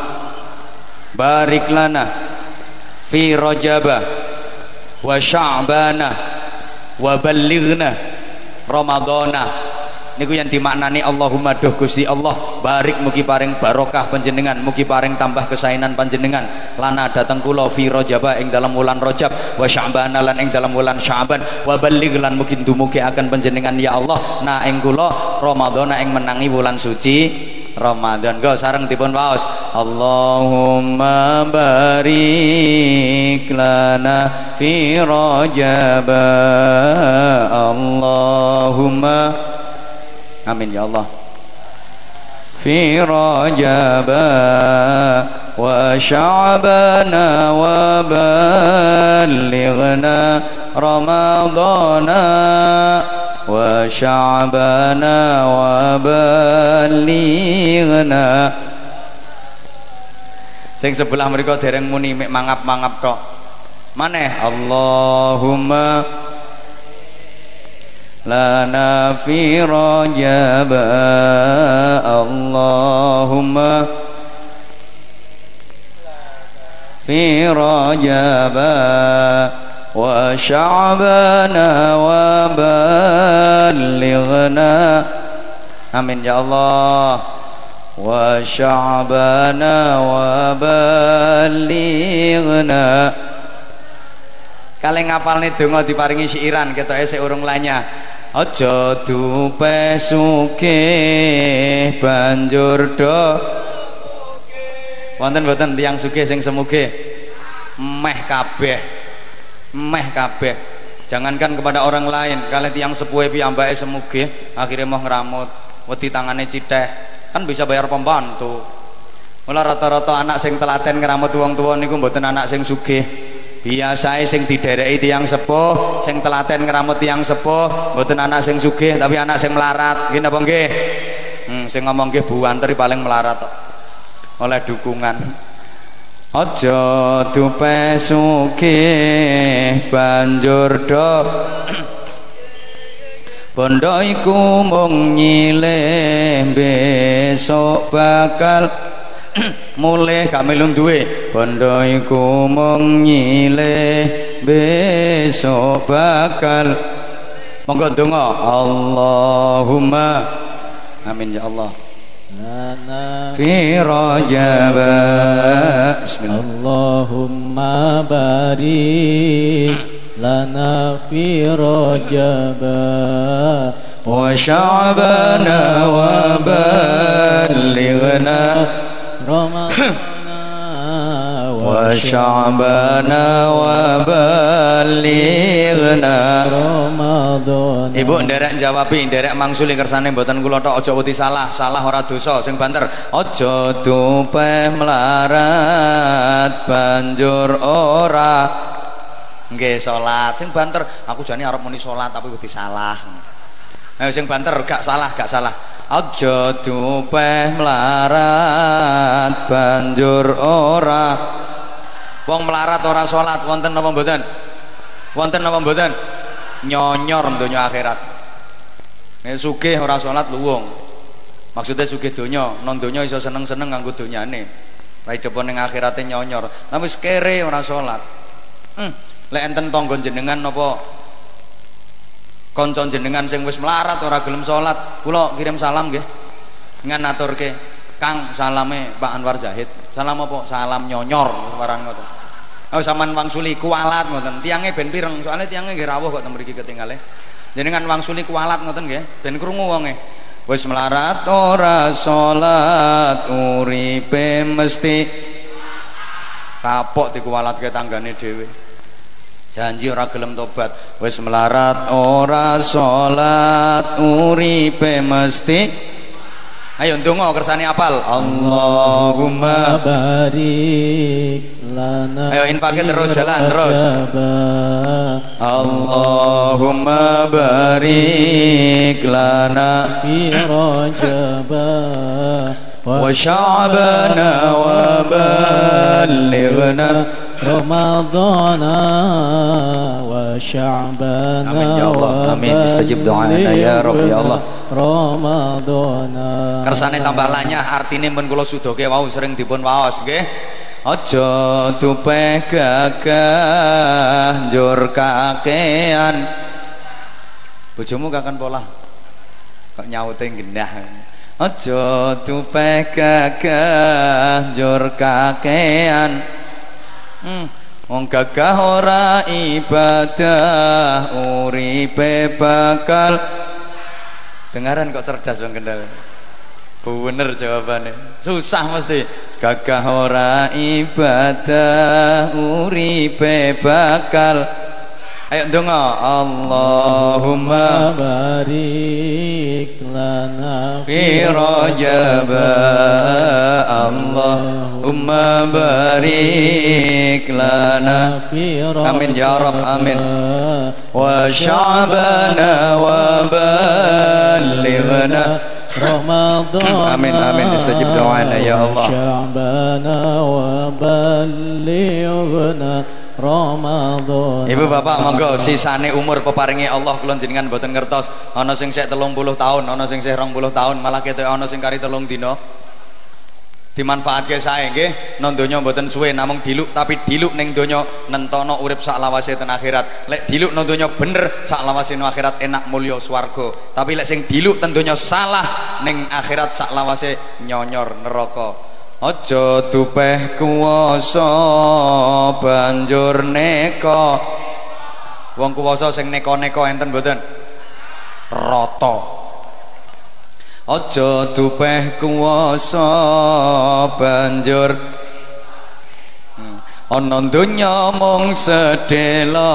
barik lana fi Rajaba wa Sya'bana wa ballighna Ramadana niku yang dimaknani Allahumma duh Gusti Allah barik mugi paring barokah panjenengan, mugi paring tambah kesaenan panjenengan, lana dateng kula fi rajaba ing dalam wulan Rajab wa Sya'ban lan ing dalam wulan Sya'ban wa balligh lan mugi dumugi akan panjenengan ya Allah na ing kula Ramadan ing menangi wulan suci Ramadan. Go sareng dipun waos Allahumma barik lana fi Rajab Allahumma amin ya Allah fi Rajab wa Sya'ban wa ballighna Ramadan wa sya'bana wa balighna. Sing sebelah mereka dereng muni mek mangap-mangap tok. Maneh Allahumma lana fi Rajab Allahumma fi Rajab wa sya'bana wa balighna amin ya Allah wa sya'bana wa balighna. Kale ngapalne donga diparingi syairan ketoke sik urung lanya aja dupe sugih banjur do wonten mboten tiyang sugih sing semuge meh kabeh meh kabeh, jangankan kepada orang lain, kalau tiang sepuhe piyambake semuge akhirnya mau ngeramut wedi tangannya cithek kan bisa bayar pembantu. Mula rata-rata anak sing telaten ngeramut wong tuwa niku mboten anak sing sugih, biasae sing didereki tiang sepuh sing telaten ngeramut tiang sepuh mboten anak sing sugih tapi anak sing melarat. Nggih napa nggih? Sing ngomong nggih Bu Antri paling melarat oleh dukungan. Aja dupe sugih banjur do bondo iku mung nyileh besok bakal mulih gak melu duwe bondo iku mung nyileh besok bakal monggo donga Allahumma amin ya Allah fi Rajab Allahumma barik lana fi Rajab wa sya'bana wa balighna Ramadana wa sya'bana wa balighna Ramadana. Ibu nderek jawabi nderek mangsuli kersane mboten kula tok aja wedi salah ora dosa sing banter aja dupe melarat banjur ora nggih salat sing banter aku jane arep muni salat tapi wedi salah ayo sing banter gak salah aja dupe melarat banjur ora wong melarat ora salat wonten apa mboten nyonyor donya akhirat. Nek sugih ora salat luwung. Maksudnya sugih donya, nang donya iso seneng-seneng nganggo donyane. Ra cepone ning akhirate nyonyor. Tapi sekere ora salat. Lek enten tangga jenengan napa kanca jenengan sing wis melarat ora gelem salat, kula kirim salam nggih. Ngan aturke, Kang, salame Pak Anwar Zahid. Salam apa? Salam nyonyor warang ngoten. Oh sampean wangsuli kualat ngoten. Tiange ben pireng, soalnya tiange nggih rawuh kok ten mriki ketinggale. Jenengan wangsuli kualat ngoten nggih, ben krungu wonge. Wis melarat ora salat, uripe mesti kapok dikualatke tanggane dhewe. Janji ora gelem tobat. Wis melarat ora salat, uripe mesti. Ayo ndonga kersane apal Allahumma barik lana. Ayo infake terus jalan. Allahumma barik lana fi Rajab wa sya'bana wa ballighna Ramadana wa sya'bana. Amin ya Allah, amin. Istajib do'ana ya Rabbi ya Allah. Ramadana. Kersane tambah lanyah artine men kula sudoke wau sering dipun waos nggih. Aja dupe gagah njur kakean. Bojomu kakan pola. kok nyaute genah. Aja tupe gagah njur kakean. Wong gagah ora ibadah uripe bakal. Dengaran kok cerdas Bang Kendal. Bener jawabannya. Susah mesti. Gagah ora ibadah uripe bakal. Ayo donga. Allahumma barik lana fi Rajab, Allahumma barik lana fi Rajab, amin ya Rabb, amin, wa sya'bana wa balighna Ramadhan, amin amin, istajib doana ya Allah, sya'bana wa balighna Ramadan. Ibu bapak monggo sisane umur peparingi Allah kula jenengan mboten ngertos. Ana sing sik 30 tahun, ana sing sik 20 tahun, malah ketok ana sing kari 3 dina. Dimanfaatke sae nggih, nang donya mboten suwe namung diluk, tapi diluk ning donya nentono urip sak lawase ten akhirat. Lek diluk nang donya bener, sak lawase nang akhirat enak mulya swarga. Tapi lek sing diluk ten donya salah, ning akhirat sak lawase nyonyor neraka. Aja tupeh kuwasa banjur neka. Wong kuwasa sing neka-neka enten mboten? Rata. Aja tupeh kuwasa banjur. Ana donya mung sedhela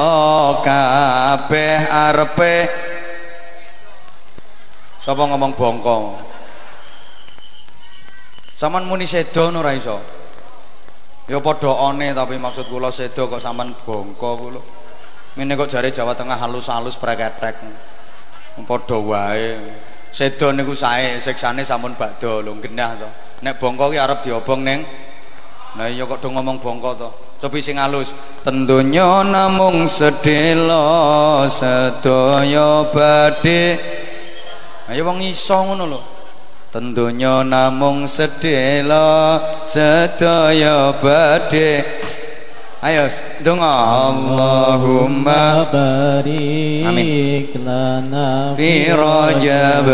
kabeh arepe. Sapa ngomong bongkong? Saman muni sedo ora iso. Ya padha one, tapi maksud kula sedo kok sampean bongko kula. Ngene kok jare Jawa Tengah halus-halus preketek. Padha wae. Sedo niku sae, siksane sampun badha lho, genah to. Nek bongko ki arep diobong ning. Lah iya kok do ngomong bongko to. Cobi sing halus. Tentunya namung sedhela sedaya badhe. Ayo wong iso ngono lho. Tentunya namung sedhela sedaya badhe. Ayo donga. Allahumma barik lana fi Rajab,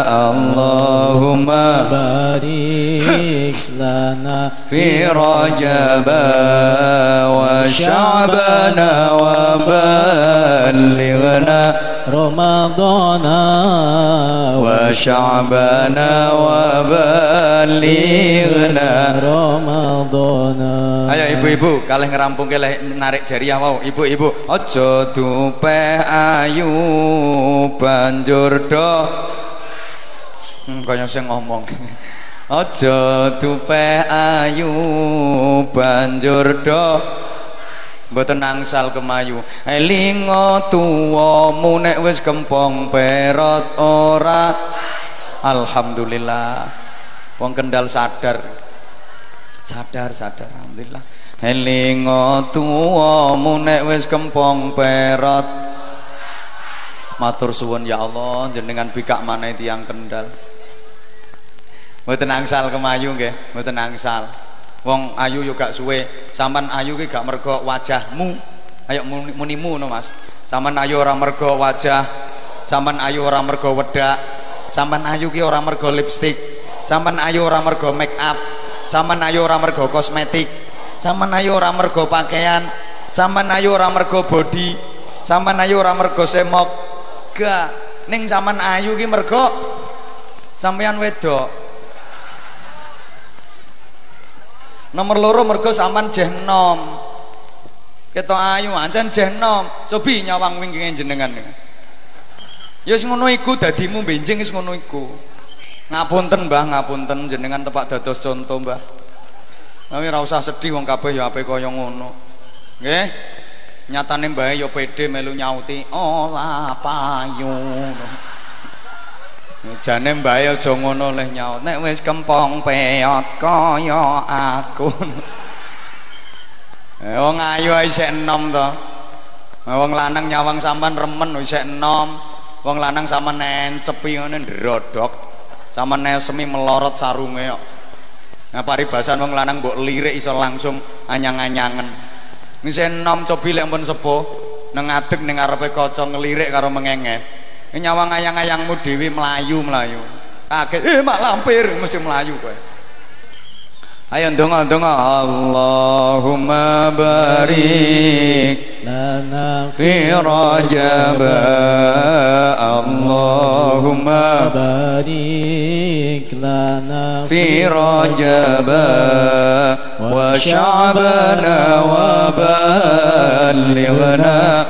Allahumma barik lana fi Rajab wa sya'bana wa balighna Ramadana wa sya'bana wa balighna Ramadana. Ayo ibu-ibu kalih ngerampung kalih narik jariah wau. Ibu-ibu aja tupeh ayu banjur do. Kaya sing ngomong. Aja tupeh ayu banjur do. Mboten angsal kemayu. Elingo tuwamu nek wis kempong perot ora. Alhamdulillah. Wong Kendal sadar. Sadar alhamdulillah. Elingo tuwamu nek wis kempong perot. Matur suwun ya Allah jenengan bikak maneh tiyang Kendal. Mboten angsal kemayu nggih, mboten angsal. Wong ayu yo gak suwe, sampean ayu ki gak mergo wajahmu. Ayo munimu no Mas. Sampean ayu ora mergo wajah, sampean ayu ora mergo wedak, sampean ayu ki ora mergo lipstik, sampean ayu ora mergo make up, sampean ayu ora mergo kosmetik, sampean ayu ora mergo pakaian, sampean ayu ora mergo body, sampean ayu ora mergo semok. Gak, ning sampean ayu ki mergo sampean wedok. Nomor loro mergo sampean jeh enom. Ketok ayu ancen jeh enom. Cobi nyawang wingkinge jenengan. Ya wis ngono iku dadimu benjing wis ngono iku. Ngapunten Mbah, ngapunten jenengan tepak dados conto Mbah. Tapi ora usah sedih wong kabeh ya ape kaya ngono. Nggih. Nyatane Mbah ya pede melu nyauti ola payu. Jane mbae aja ngono leh nyaut. Nek wis kempong peyot kaya aku. Wong ayu isih enom to. Wong lanang nyawang sampean remen isih enom. Wong lanang sampean nencepi ngene ndrodok. Sampean nesemi melorot sarunge kok. Nah paribasan wong lanang mbok lirik iso langsung anyang-anyangen. Isih enom cobi lek mun sepuh nang ngadeg ning arepe kaca ngelirik karo mengengeh. nyawang ayang-ayangmu dewi melayu-melayu kaget, mak lampir mesti melayu kowe. Ayo ndonga-ndonga Allahumma barik lana fi Rajab, Allahumma barik lana fi Rajab wa sya'bana wa balighna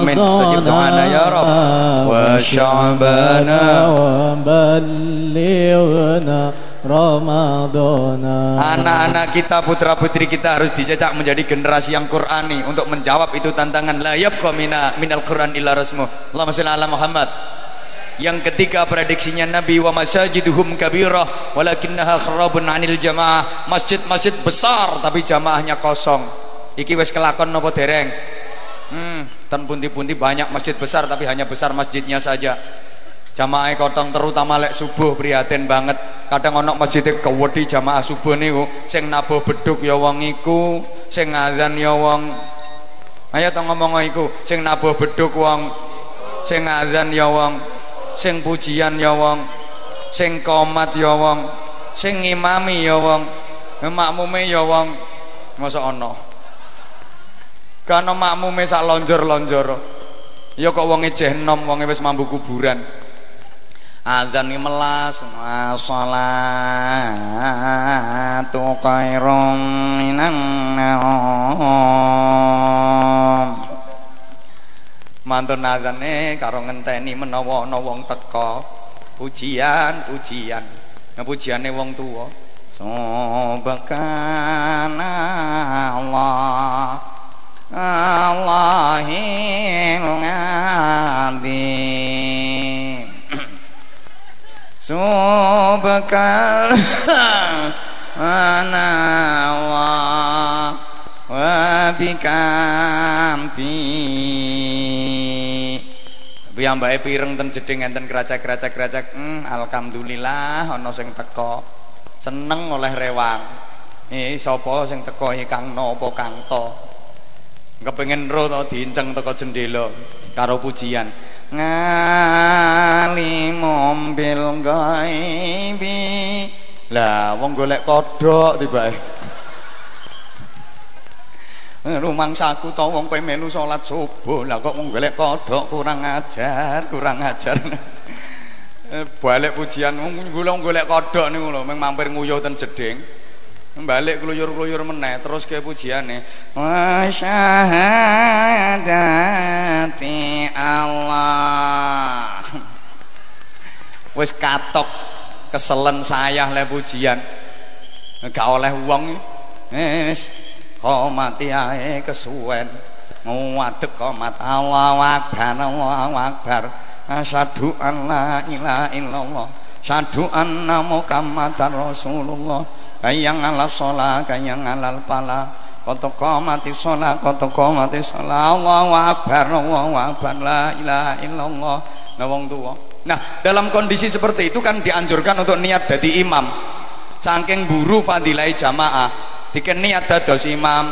amin sajib doa ya Rabb wa sya'bana wa balighna Ramadhana. Anak-anak kita, putra-putri kita harus dicetak menjadi generasi yang Qur'ani. Untuk menjawab itu tantangan layab qomina minal Qur'an illa rasmuh. Allahumma salli ala Muhammad. Yang ketiga prediksinya Nabi, wa masajiduhum kabirah walakinnaha kharabun anil jamaah. Masjid-masjid besar tapi jamaahnya kosong. Iki wis kelakon napa dereng? Ten pundi-pundi banyak masjid besar tapi hanya besar masjidnya saja. Jamaah kotong, terutama lek subuh prihatin banget. Kadang onok masjidnya kewedi jamaah subuh niku, sing nabuh beduk ya wong iku, sing ngazan ya wong. Ayo to ngomong iku, sing nabuh beduk wong, sing ngazan ya wong, sing pujian ya wong, sing komat ya wong, sing ngimami ya wong, makmume ya wong. Masa ono? Kan ono makmume sak lonjor-lonjor. Ya kok wonge jeh enom, wonge wis mambu kuburan. Azan ini melas wassalatu khairum minan naum. Mantun azane karo ngenteni menawa ana wong teka pujian-pujian. Nah pujiane wong tuwa subhana Allah Allahil azim subhana Allah wa bihamdi. Piyambake pireng ten jeding enten keracak-keracak. Alhamdulillah ana sing teka. Seneng oleh rewang. Sapa sing teka iki kang napa kang ta? Kepengin ro to diinceng teko jendela karo pujian. Ngalimum bil ghaibi. Lah wong golek kodhok tibake. Rumangsaku to wong kowe melu salat subuh, lah kok golek kodhok kurang ajar. Balik pujian wong golek kodhok niku lho, mung mampir nguyuh ten jeding. Balik keluyur-keluyur meneh terus ke pujiane wa syahadati Allah. Wis katok keselen sayah le pujian gak oleh wong wis komati ae kesuwen ngadeg komat Allahu akbar Allahu akbar asyhadu an la ilaha illallah asyhadu anna muhammadar rasulullah. Kayang ala sholat, kayang ala pala, koto komati sholat, Allahu akbar, la ilaha illallah, nawang tua. Nah, dalam kondisi seperti itu kan dianjurkan untuk niat jadi imam, saking buru fadilai jamaah, diken niat dados imam.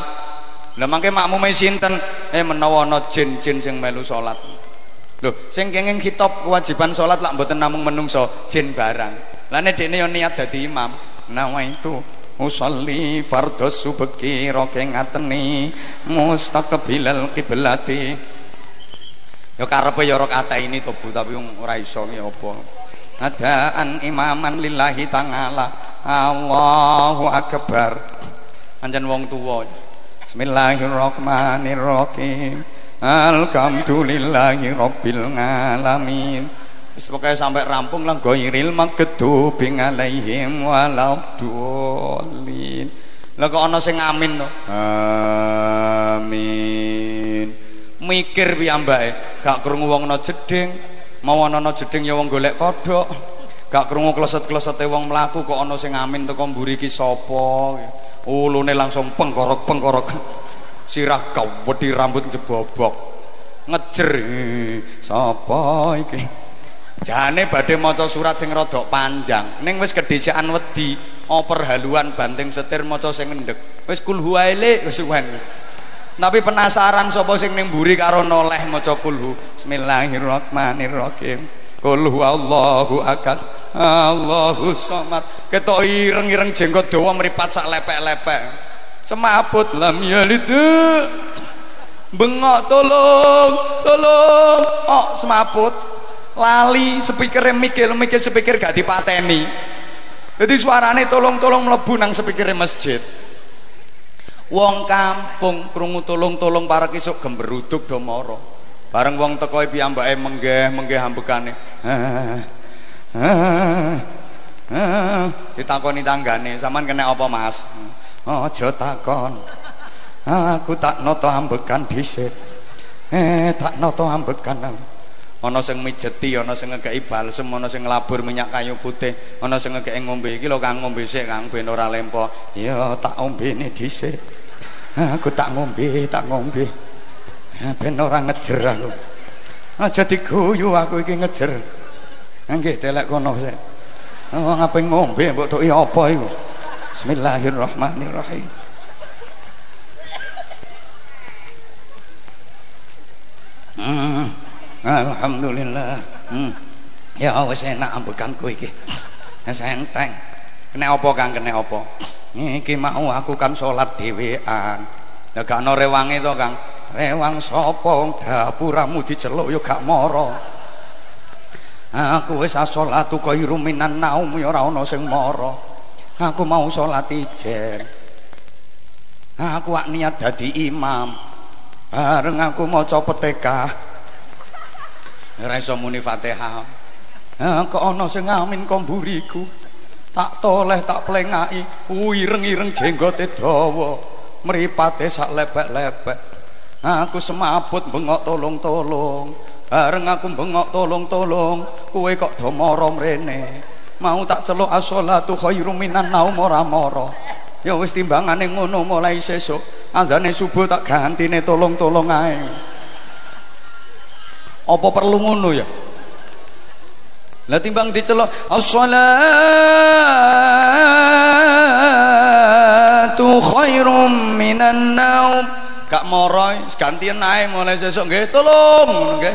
Lah mangke makmume sinten? Menawa ana jin-jin sing melu sholat. Loh, sing kenging khitab kewajiban sholat lak mboten namung menungso, jin barang. Lah nek dhekne yo niat dadi imam. Nawaitu usolli fardhu subki roke ngateni mustaqbilal kiblati. Ya karepe ya rok ate ini tobu tapi ora iso ya apa. Adaan imaman lillahi ta'ala. Allahu akbar. Anjen wong tuwa. Bismillahirrahmanirrahim. Alhamdulillahi rabbil alamin. Semoga sampai rampung lah goiril magedu bingalaihim walabdulin. Lah kok ana sing amin to? Amin. Mikir piyambake, gak krungu wong ana jeding, mau ana jeding ya wong golek kodhok. Gak krungu kleset-klesete wong mlaku kok ana sing amin teko mburi iki sapa. Ulune langsung pengkorok-pengkorok. Sirah kawedi rambut jebobok. Ngejer sapa iki? Jane badhe maca surat sing rada panjang ning wis kedhesekan wedi oper haluan banting setir maca sing endhek wis kul huwaile wis suwen Tapi penasaran sapa sing ning mburi karo noleh maca kulhu. Bismillahirrahmanirrahim. Kulhu Allahu akad. Allahu samad. Ketok ireng-ireng jenggot dawa mripat sak lepek-lepek. Semaput lam yalid. Bengok tolong, tolong. Oh, semaput. Lali sepikere mikir sepikir gak dipateni. Jadi suarane tolong-tolong mlebu nang sepikire masjid. Wong kampung krungu tolong-tolong para kisuk gemberuduk do mara. Bareng wong teko piyambake menggeh ambekane. Ditakoni tanggane, "Sampean kena apa, Mas?" "Aja takon. Aku tak noto ambekan dhisik. Tak noto ambekan." Ana sing mijeti, ana sing ngekeki balsem, ana sing nglabur minyak kayu putih, ana sing ngekeki ngombe iki lho Kang, ngombe sik Kang ben ora lempo. "Ya tak ombene dhisik. Aku tak ngombe. Ben ora ngejer aku. Aja diguyu aku iki ngejer." "Nggih, telek kono sik. Wong ape ngombe mbok tok apa iku?" "Bismillahirrahmanirrahim." Alhamdulillah. Ya wis enak ambekanku iki. Wis enteng. Kena apa Kang, kena apa? Iki mau aku kan salat dhewean. Lah gak ana rewange to Kang. Rewang sapa? Dapuramu diceluk ya gak mara. Aku wis salatu ka iruminan naum ya ora ana sing mara. Aku mau salat ijen. Aku wak niat dadi imam. Bareng aku maca petekah. Ora iso muni Fatihah. Kok ana sing ngamin kok mburiku. Tak toleh tak plengaki, ireng-ireng jenggote dawa, mripate sak lepek-lepek. Aku semaput bengok tolong-tolong. Bareng aku bengok tolong-tolong, kowe kok do mara mrene. Mau tak celuk as-sholatu khairum minan naum ora mara. Ya wis timbangane ngono mulai sesuk, andane subuh tak gantine tolong-tolong ae. Apa perlu ngono ya? Lah timbang dicelok as-sholatu khairum minan naum. Gak moroy, gantian ae mulai sesuk nggih tolong ngono nggih.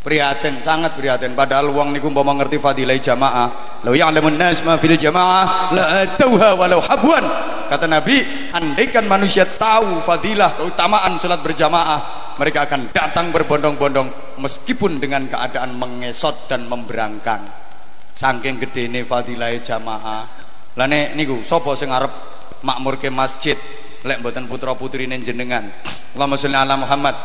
Prihatin, sangat prihatin. Padahal wong niku umpama ngerti fadilah jamaah. Law ya'lamun nas ma fil jamaah la tauha walau habwan. Kata Nabi, andaikan manusia tahu fadilah keutamaan salat berjamaah, mereka akan datang berbondong-bondong meskipun dengan keadaan mengesot dan memberangkang. Saking gedene fadilahe jamaah. Lah nek niku sapa sing arep makmurke masjid lek mboten putra-putrine jenengan. Allahumma sholli ala Muhammad.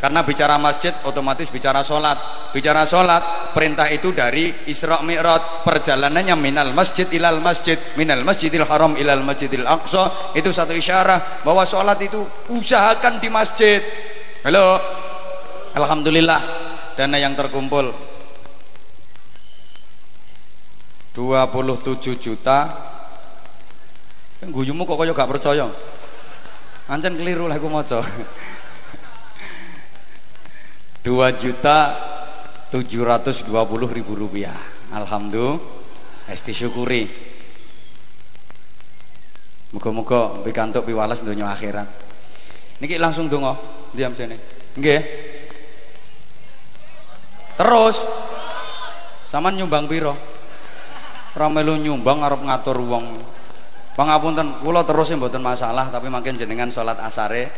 Karena bicara masjid otomatis bicara salat. Bicara salat, perintah itu dari Isra Mi'raj, perjalanannya minal masjid ilal masjid, minal masjidil haram ilal masjidil aqsa. Itu satu isyarah bahwa salat itu usahakan di masjid. Halo, alhamdulillah dana yang terkumpul 27 juta. Guyumu kok kaya gak percaya, ancen keliru lah aku maca. 2.720.000 rupiah. Alhamdulillah, esti syukuri. Moga-moga pikantuk piwales donya akhirat. Niki langsung donga. Diam sini, nggih. Terus, sampean nyumbang piro? Ora melu nyumbang arep ngatur wong. Pangapunten, kula terus mboten masalah, tapi mangke jenengan salat asare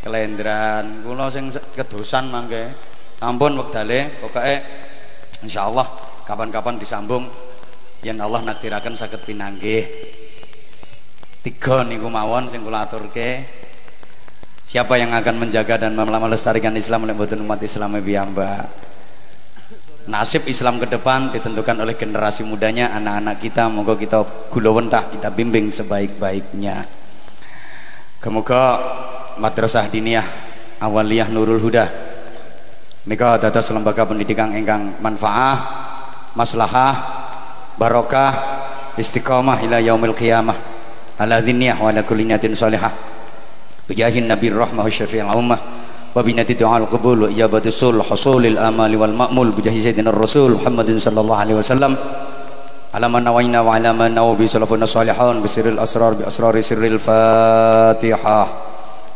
kelendran. Kula sing kedosan mangke. Ampun wektale, pokoke insyaallah kapan-kapan disambung yen Allah naktiraken saged pinanggih. Tiga niku mawon sing kula aturke. Siapa yang akan menjaga dan melestarikan Islam oleh umat Islam piyambak? Nasib Islam ke depan ditentukan oleh generasi mudanya, anak-anak kita. Moga kita gulawentah, kita bimbing sebaik-baiknya. Kemoga Madrasah Diniyah Awaliyah Nurul Huda nika dados lembaga pendidikan ingkang manfaah, maslahah, barokah, istiqomah ila yaumil qiyamah. Ala diniyah wa ala kulli niyatin shalihah. Bijahin Nabi Rahmah Syafi'il Ummah wa binati du'al qabul wa ijabatis sul husulil amali wal ma'mul bijahi sayyidina Rasul Muhammadin sallallahu alaihi wasallam. Alaman nawaina wa alaman nawabi salafun salihun bisirril asrar bi asrari sirril Fatihah.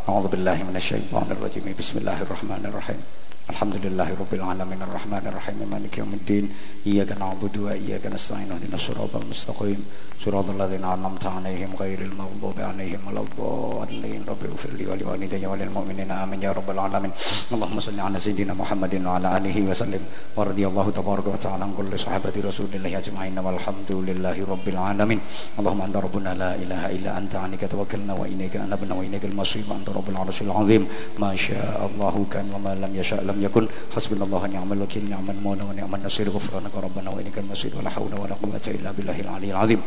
A'udzubillahi minasyaitonirrajim. Bismillahirrahmanirrahim. Alhamdulillahirabbil alamin arrahmanirrahim maliki yaumiddin. Iyyaka na'budu wa iyyaka nasta'in. Ihdinas siratal mustaqim. Siratal ladzina an'amta 'alaihim ghairil maghdubi 'alaihim waladdallin. Rabbi ighfirli wa liwalidayya wa lil mu'minina amin ya rabbal alamin. Allahumma shalli 'ala sayyidina Muhammadin wa 'ala alihi wa sallim. Wa radiyallahu tabaraka wa ta'ala 'an kulli sahabati rasulillahi ajma'in walhamdulillahirabbil alamin. Allahumma anta rabbuna la ilaha illa anta 'alaika tawakkalna wa ilayka anabna wa ilaykal masir. Rabbul arsyil azim. Masya Allah kan wa ma lam yasha lam yakun. Hasbunallahu wa ni'mal wakil, ni'mal mawla wa ni'man nasir. Ghufranaka rabbana wa inikal masir. Wa la hawla wa la quwwata illa billahil aliyil azim.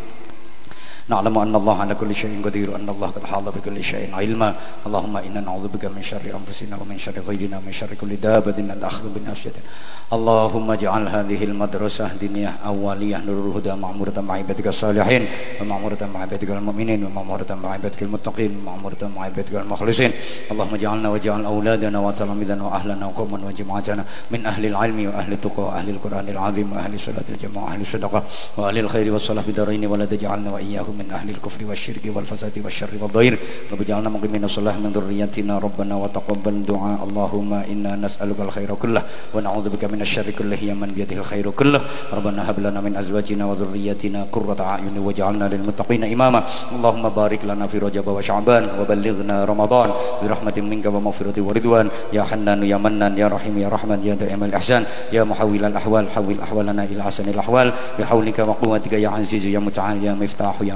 Na'lamu anna Allah ala kulli syai'in qadir wa anna Allah qad ahata bi kulli syai'in ilma. Allahumma inna na'udzubika min syarri anfusina wa min syarri ghayrina wa min syarri kulli dabbatin al-akhdhu bi nafsiha. Allahumma ij'al hadhihi al-madrasah diniyah awaliyah nurul huda ma'muratan bi'ibadika salihin wa ma'muratan bi'ibadika al-mu'minin wa ma'muratan bi'ibadika al-muttaqin wa ma'muratan bi'ibadika al-mukhlisin. Allahumma ij'alna wa ij'al auladana wa talamidana wa ahlana wa qawmana wa jama'atana min ahli al-'ilmi wa ahli tuqa wa ahli al-Qur'an al-'azim wa ahli salatil jama'ah ahli sadaqah wa ahli al-khairi was salah bidaraini wa la taj'alna wa iyyahum من أهل الكفر والشرك والفساد والشر والضير. رب اجعلنا مقيمين الصلاة من ذريتنا ربنا وتقبل دعاء. اللهم إنا نسألك الخير كله ونعوذ بك من الشر كله يا من بيده الخير كله. ربنا هب لنا من أزواجنا وذريتنا قرة أعين واجعلنا للمتقين إماما. اللهم بارك لنا في رجب وشعبان وبلغنا رمضان برحمة منك ومغفرة ورضوان يا حنان يا منان يا رحيم يا رحمن يا دائم الإحسان يا محول الأحوال. حول أحوالنا إلى أحسن الأحوال بحولك وقوتك يا عزيز يا متعال يا مفتاح يا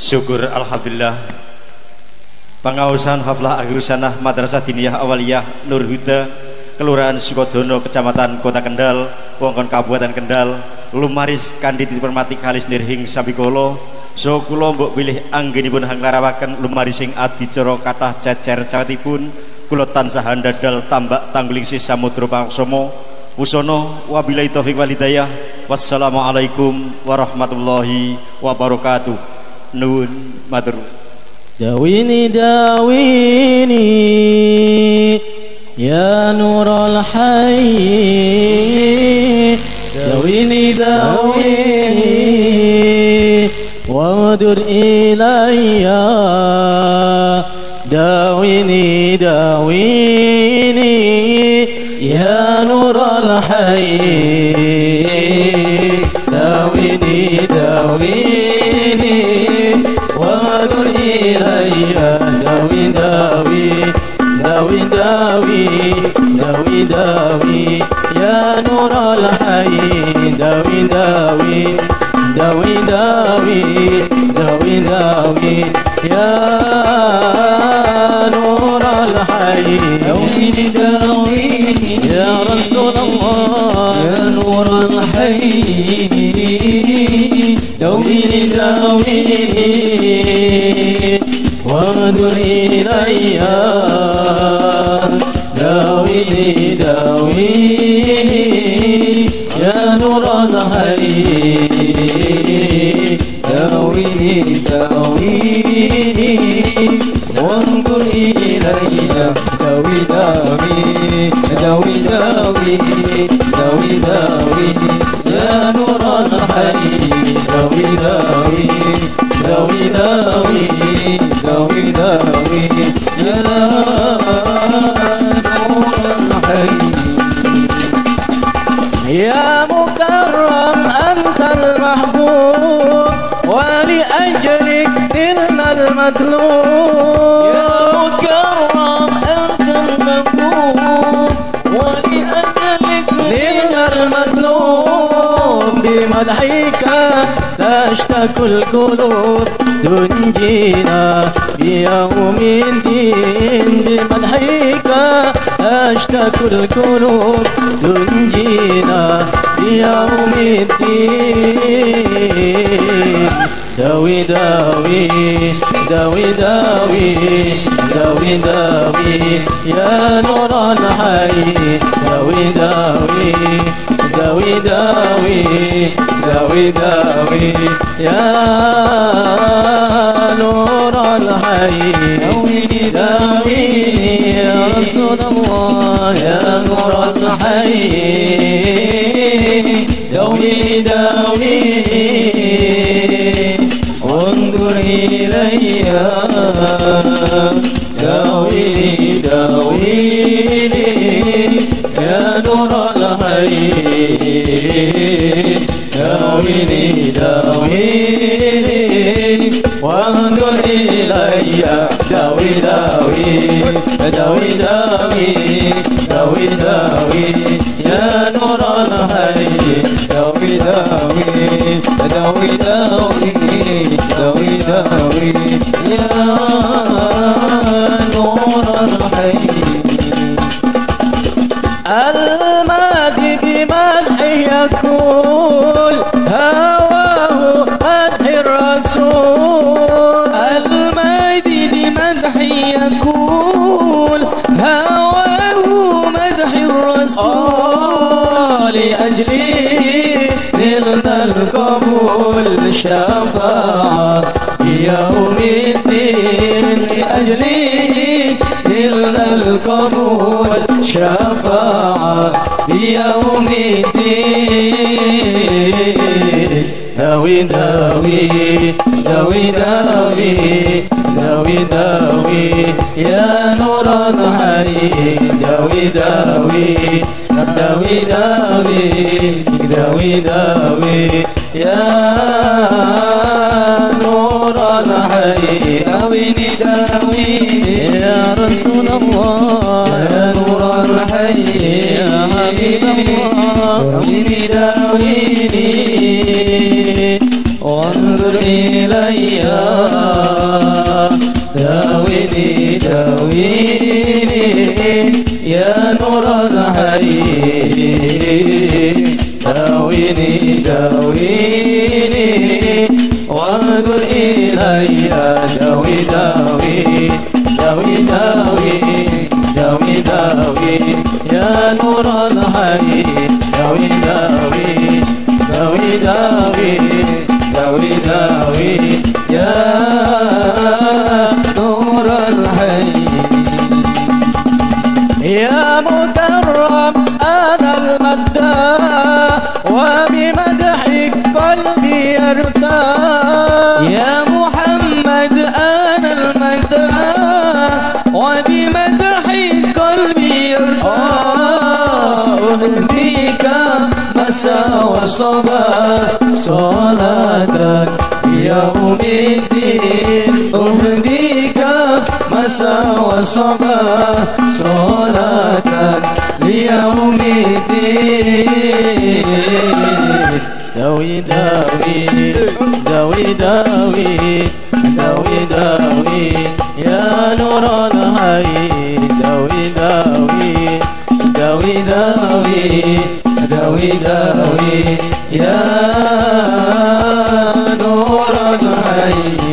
Syukur alhamdulillah. Pengawasan Haflah Akhirus Sannah Madrasah Diniyah Awaliyah Nurul Huda Kelurahan Sukodono Kecamatan Kota Kendal wewengkon Kabupaten Kendal lumaris kanthi dipunmati kalih nirhing sabikala. So kula mbok bilih anggenipun hang larawaken lumarising adicara kathah cecer cawetipun kula tansah handadal tambak tangguling si samudra pangsama usana wabillahi taufiq walhidayah. Wassalamualaikum warahmatullahi wabarakatuh. Nuun matur. Dawini ya nurul hayy. Dawini wadur ilayya. Dawini ya nurul hayy. Dawini dawi ya nurul hayy. Dawi ya nurul hayy. Dawi ya rasulullah ya nurul hayy. Dawi wadur ilayya. Dawini ya nurul hayy. Dawini wanzur ilayya. Dawi ya nurul hayy. Dawi ya يا مكرم أنت المحبوب ولأجلك نلنا المطلوب. يا مكرم أنت المحبوب ولأجلك نلنا المطلوب. بمدحك تشتكي القلوب تنجينا بيوم الدين. بمدحك أشتكي القلوب تنجينا yaumiddin dawi dawi ya nuran hayy dawi dawi ya nuran hayy dawi ya Rasulullah ya nuran hayy dawi dawi انظر إلي داوي داوي يا نور الحي داوي داوي وانظر إلي داوي داوي داوي داوي داوي يا نور الحي داوي داوي داوي داوي داوي داوي يا نور الحي الماضي بمدحه يقول هواه مدح الرسول الماضي بمدحه يقول هواه مدح الرسول لأجله نلنا القبول شفاعة يوم الدين لأجله نلنا القبول شفاعة يوم الدين داوي داوي داوي داوي داوي داوي يا نور الحي داوي داوي داوي داوي داوي داوي يا نور الحي داوي داوي يا رسول الله يا نور الحي يا حبيب الله داوي داوي وانظر إلي داوي داوي يا نور الحي داويني وانظر إلي داوي يا نور الحي داوي يا نور الحي يا مكرم أنا المداح وبمدحك قلبي يرتاح يا محمد أنا المداح وبمدحك قلبي يرتاح أهديك مساء وصباح صلاتك يوم الدين أهديك مساء وصباح صلاتك ليوم الدين داوي داوي يا نور الحي داوي داوي يا نور الحي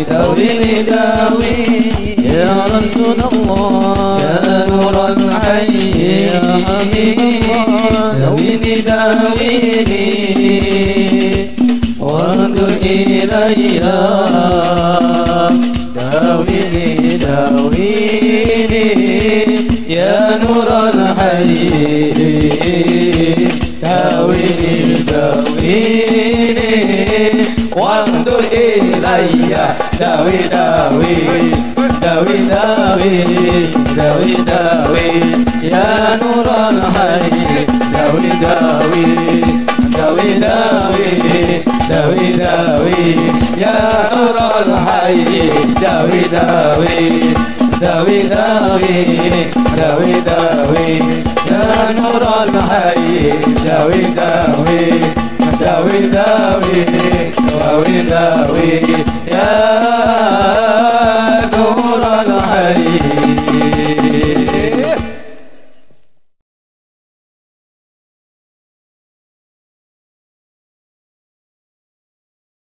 داوي يا رسول الله يا نور الحي يا حبيب الله داويني وانظر إلي داويني يا نور الحي داويني وانظر إلي داوي يا نور الحي داوي يا نور الحي داوي يا نور الحي داوي يا